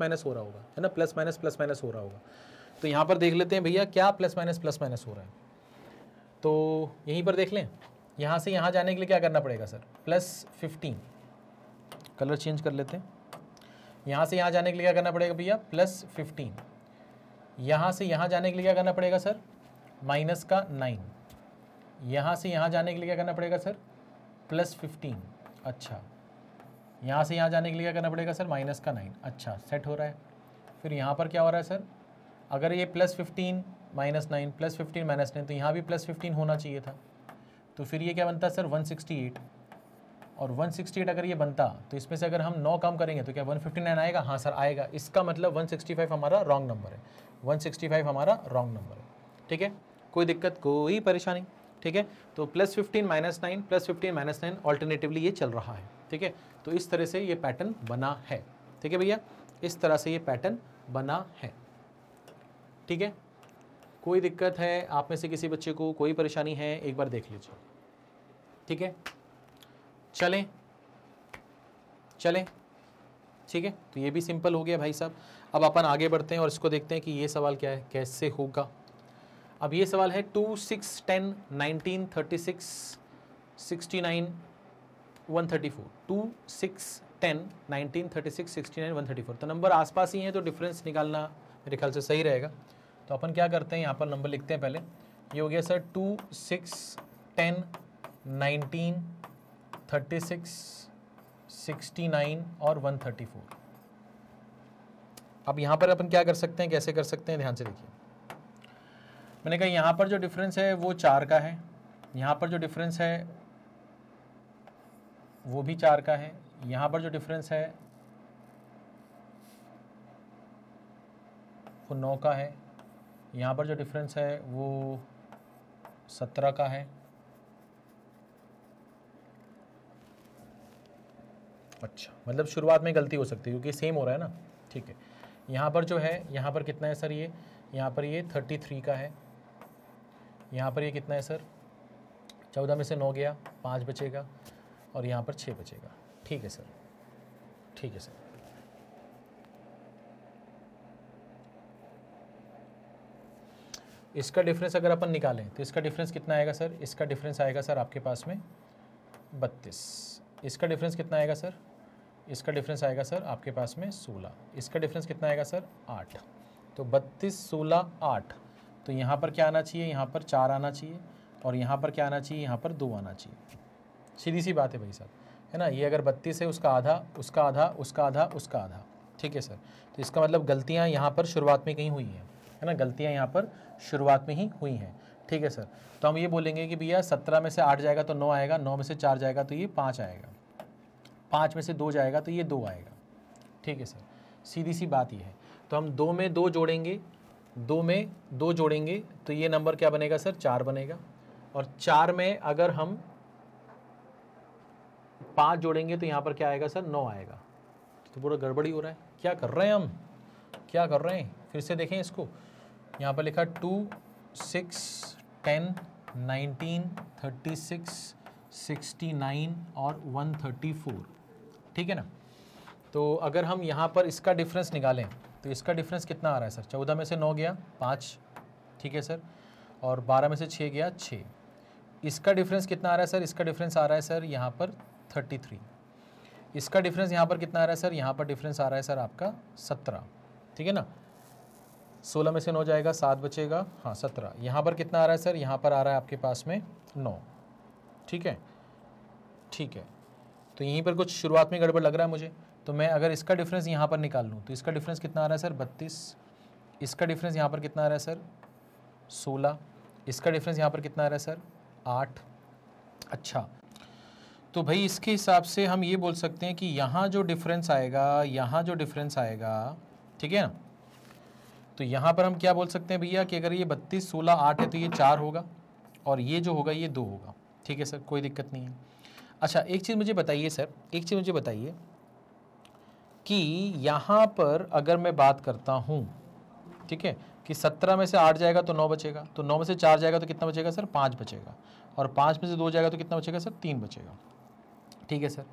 माइनस हो रहा होगा, है ना, प्लस माइनस हो रहा होगा। तो यहाँ पर देख लेते हैं भैया क्या प्लस माइनस हो रहा है, तो यहीं पर देख लें। यहाँ से यहाँ जाने के लिए क्या करना पड़ेगा सर? +15, कलर चेंज कर लेते हैं। यहाँ से यहाँ जाने के लिए क्या करना पड़ेगा भैया? +15। यहाँ से यहाँ जाने के लिए क्या करना पड़ेगा सर? -9। यहाँ से यहाँ जाने के लिए क्या करना पड़ेगा सर? +15। अच्छा, यहाँ से यहाँ जाने के लिए क्या करना पड़ेगा सर? -9। अच्छा, सेट हो रहा है। फिर यहाँ पर क्या हो रहा है सर? अगर ये +15 -9 +15 -9, तो यहाँ भी +15 होना चाहिए था, तो फिर ये क्या बनता है सर? 168। और 168 अगर ये बनता तो इसमें से अगर हम 9 कम करेंगे तो क्या 159 आएगा? हाँ सर, आएगा। इसका मतलब 165 हमारा रॉन्ग नंबर है, 165 हमारा रॉन्ग नंबर है, ठीक है, कोई दिक्कत, कोई परेशानी, ठीक है। तो +15 -9 +15 -9 ऑल्टरनेटिवली ये चल रहा है, ठीक है। तो इस तरह से ये पैटर्न बना है, ठीक है भैया, इस तरह से ये पैटर्न बना है, ठीक है। कोई दिक्कत है आप में से किसी बच्चे को, कोई परेशानी है, एक बार देख लीजिए, ठीक है। चलें चलें, ठीक है, तो ये भी सिंपल हो गया भाई साहब। अब अपन आगे बढ़ते हैं और इसको देखते हैं कि ये सवाल क्या है, कैसे होगा। अब ये सवाल है 2, 6, 10, 19, 36, 69, 134, 2, 6, 10, 19, 36, 69, 134। तो नंबर आसपास ही हैं तो डिफरेंस निकालना मेरे ख्याल से सही रहेगा। तो अपन क्या करते हैं, यहाँ पर नंबर लिखते हैं पहले। ये हो गया सर 2, 6, 10, 19, 36, 69 और 134। अब यहाँ पर अपन क्या कर सकते हैं, कैसे कर सकते हैं, ध्यान से देखिए। मैंने कहा यहाँ पर जो डिफरेंस है वो 4 का है, यहाँ पर जो डिफरेंस है वो भी 4 का है, यहाँ पर जो डिफरेंस है वो 9 का है, यहाँ पर जो डिफरेंस है वो 17 का है, 18। मतलब शुरुआत में गलती हो सकती है क्योंकि सेम हो रहा है ना, ठीक है। यहाँ पर जो है, यहाँ पर कितना है सर ये? यहाँ पर ये 33 का है, यहाँ पर ये कितना है सर? 14 में से 9 गया, 5 बचेगा, और यहाँ पर 6 बचेगा, ठीक है सर, ठीक है सर। इसका डिफरेंस अगर अपन निकालें तो इसका डिफरेंस कितना आएगा सर? इसका डिफरेंस आएगा सर आपके पास में 32। इसका डिफरेंस कितना आएगा सर? इसका डिफरेंस आएगा सर आपके पास में 16। इसका डिफरेंस कितना आएगा सर? 8। तो 32, 16, 8। तो यहाँ पर क्या आना चाहिए? यहाँ पर 4 आना चाहिए, और यहाँ पर क्या आना चाहिए? यहाँ पर 2 आना चाहिए। सीधी सी बात है भाई साहब, है ना। ये अगर 32 है, उसका आधा, उसका आधा, उसका आधा, उसका आधा, ठीक है सर। तो इसका मतलब गलतियाँ यहाँ पर शुरुआत में कहीं हुई हैं, है ना, गलतियाँ यहाँ पर शुरुआत में ही हुई हैं, ठीक है सर। तो हम ये बोलेंगे कि भैया 17 में से 8 जाएगा तो 9 आएगा, 9 में से 4 जाएगा तो ये 5 आएगा, 5 में से 2 जाएगा तो ये 2 आएगा, ठीक है सर। सीधी सी बात ये है। तो हम 2 में 2 जोड़ेंगे, 2 में 2 जोड़ेंगे तो ये नंबर क्या बनेगा सर? 4 बनेगा। और 4 में अगर हम 5 जोड़ेंगे तो यहाँ पर क्या आएगा सर? 9 आएगा। तो पूरा गड़बड़ी हो रहा है, क्या कर रहे हैं हम, क्या कर रहे हैं? फिर से देखें इसको। यहाँ पर लिखा 2, 6, 10, 19, 36, 69 और 134, ठीक है ना। तो अगर हम यहाँ पर इसका डिफरेंस निकालें तो इसका डिफरेंस कितना आ रहा है सर? 14 में से 9 गया, 5, ठीक है सर, और 12 में से 6 गया, 6। इसका डिफरेंस कितना आ रहा है सर? इसका डिफरेंस आ रहा है सर यहाँ पर 33। इसका डिफरेंस यहाँ पर कितना आ रहा है सर? यहाँ पर डिफरेंस आ रहा है सर आपका 17, ठीक है ना। 16 में से 9 जाएगा, 7 बचेगा, हाँ 17। यहाँ पर कितना आ रहा है सर? यहाँ पर आ रहा है आपके पास में 9। ठीक है, ठीक है। तो यहीं पर कुछ शुरुआत में गड़बड़ लग रहा है मुझे, तो मैं अगर इसका डिफरेंस यहाँ पर निकाल लूँ तो इसका डिफरेंस कितना आ रहा है सर? 32। इसका डिफरेंस यहाँ पर कितना आ रहा है सर? 16। इसका डिफरेंस यहाँ पर कितना आ रहा है सर? 8। अच्छा, तो भाई इसके हिसाब से हम ये बोल सकते हैं कि यहाँ जो डिफरेंस आएगा, यहाँ जो डिफरेंस आएगा, ठीक है ना, तो यहाँ पर हम क्या बोल सकते हैं भैया कि अगर ये 32 16 8 है तो ये 4 होगा और ये जो होगा ये 2 होगा। ठीक है सर, कोई दिक्कत नहीं है। अच्छा एक चीज़ मुझे बताइए सर, एक चीज़ मुझे बताइए कि यहाँ पर अगर मैं बात करता हूँ, ठीक है, कि 17 में से 8 जाएगा तो 9 बचेगा, तो 9 में से 4 जाएगा तो कितना बचेगा सर? 5 बचेगा। और 5 में से 2 जाएगा तो कितना बचेगा सर? 3 बचेगा। ठीक है सर।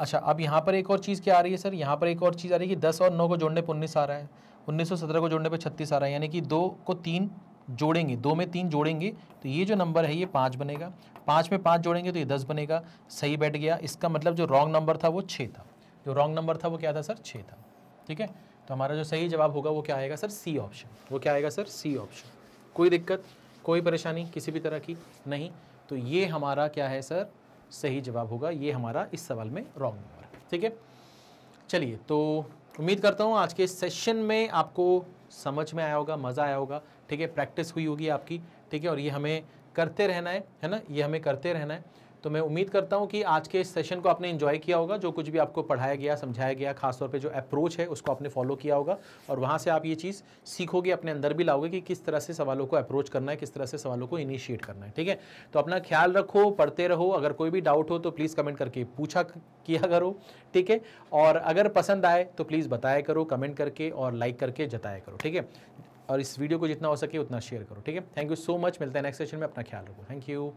अच्छा अब यहाँ पर एक और चीज़ क्या आ रही है सर? यहाँ पर एक और चीज़ आ रही है कि 10 और 9 को जोड़ने पर 19 आ रहा है, 19 और 17 को जोड़ने पर 36 आ रहा है, यानी कि 2 को 3 जोड़ेंगे, 2 में 3 जोड़ेंगे तो ये जो नंबर है ये 5 बनेगा, 5 में 5 जोड़ेंगे तो ये 10 बनेगा। सही बैठ गया। इसका मतलब जो रॉन्ग नंबर था वो 6 था, जो रॉन्ग नंबर था वो क्या था सर? 6 था। ठीक है, तो हमारा जो सही जवाब होगा वो क्या आएगा सर? C option. वो क्या आएगा सर? C option. कोई दिक्कत, कोई परेशानी किसी भी तरह की नहीं, तो ये हमारा क्या है सर? सही जवाब होगा। ये हमारा इस सवाल में रॉन्ग नंबर है। ठीक है, चलिए, तो उम्मीद करता हूँ आज के सेशन में आपको समझ में आया होगा, मज़ा आया होगा, ठीक है, प्रैक्टिस हुई होगी आपकी, ठीक है, और ये हमें करते रहना है ना, ये हमें करते रहना है। तो मैं उम्मीद करता हूँ कि आज के इस सेशन को आपने एंजॉय किया होगा, जो कुछ भी आपको पढ़ाया गया, समझाया गया, खासतौर पे जो अप्रोच है उसको आपने फॉलो किया होगा, और वहाँ से आप ये चीज़ सीखोगे, अपने अंदर भी लाओगे कि किस तरह से सवालों को अप्रोच करना है, किस तरह से सवालों को इनिशिएट करना है। ठीक है, तो अपना ख्याल रखो, पढ़ते रहो, अगर कोई भी डाउट हो तो प्लीज़ कमेंट करके पूछा किया करो, ठीक है, और अगर पसंद आए तो प्लीज़ बताया करो कमेंट करके और लाइक करके जताया करो। ठीक है, और इस वीडियो को जितना हो सके उतना शेयर करो। ठीक है, थैंक यू सो मच। मिलते हैं नेक्स्ट सेशन में, अपना ख्याल रखो। Thank you.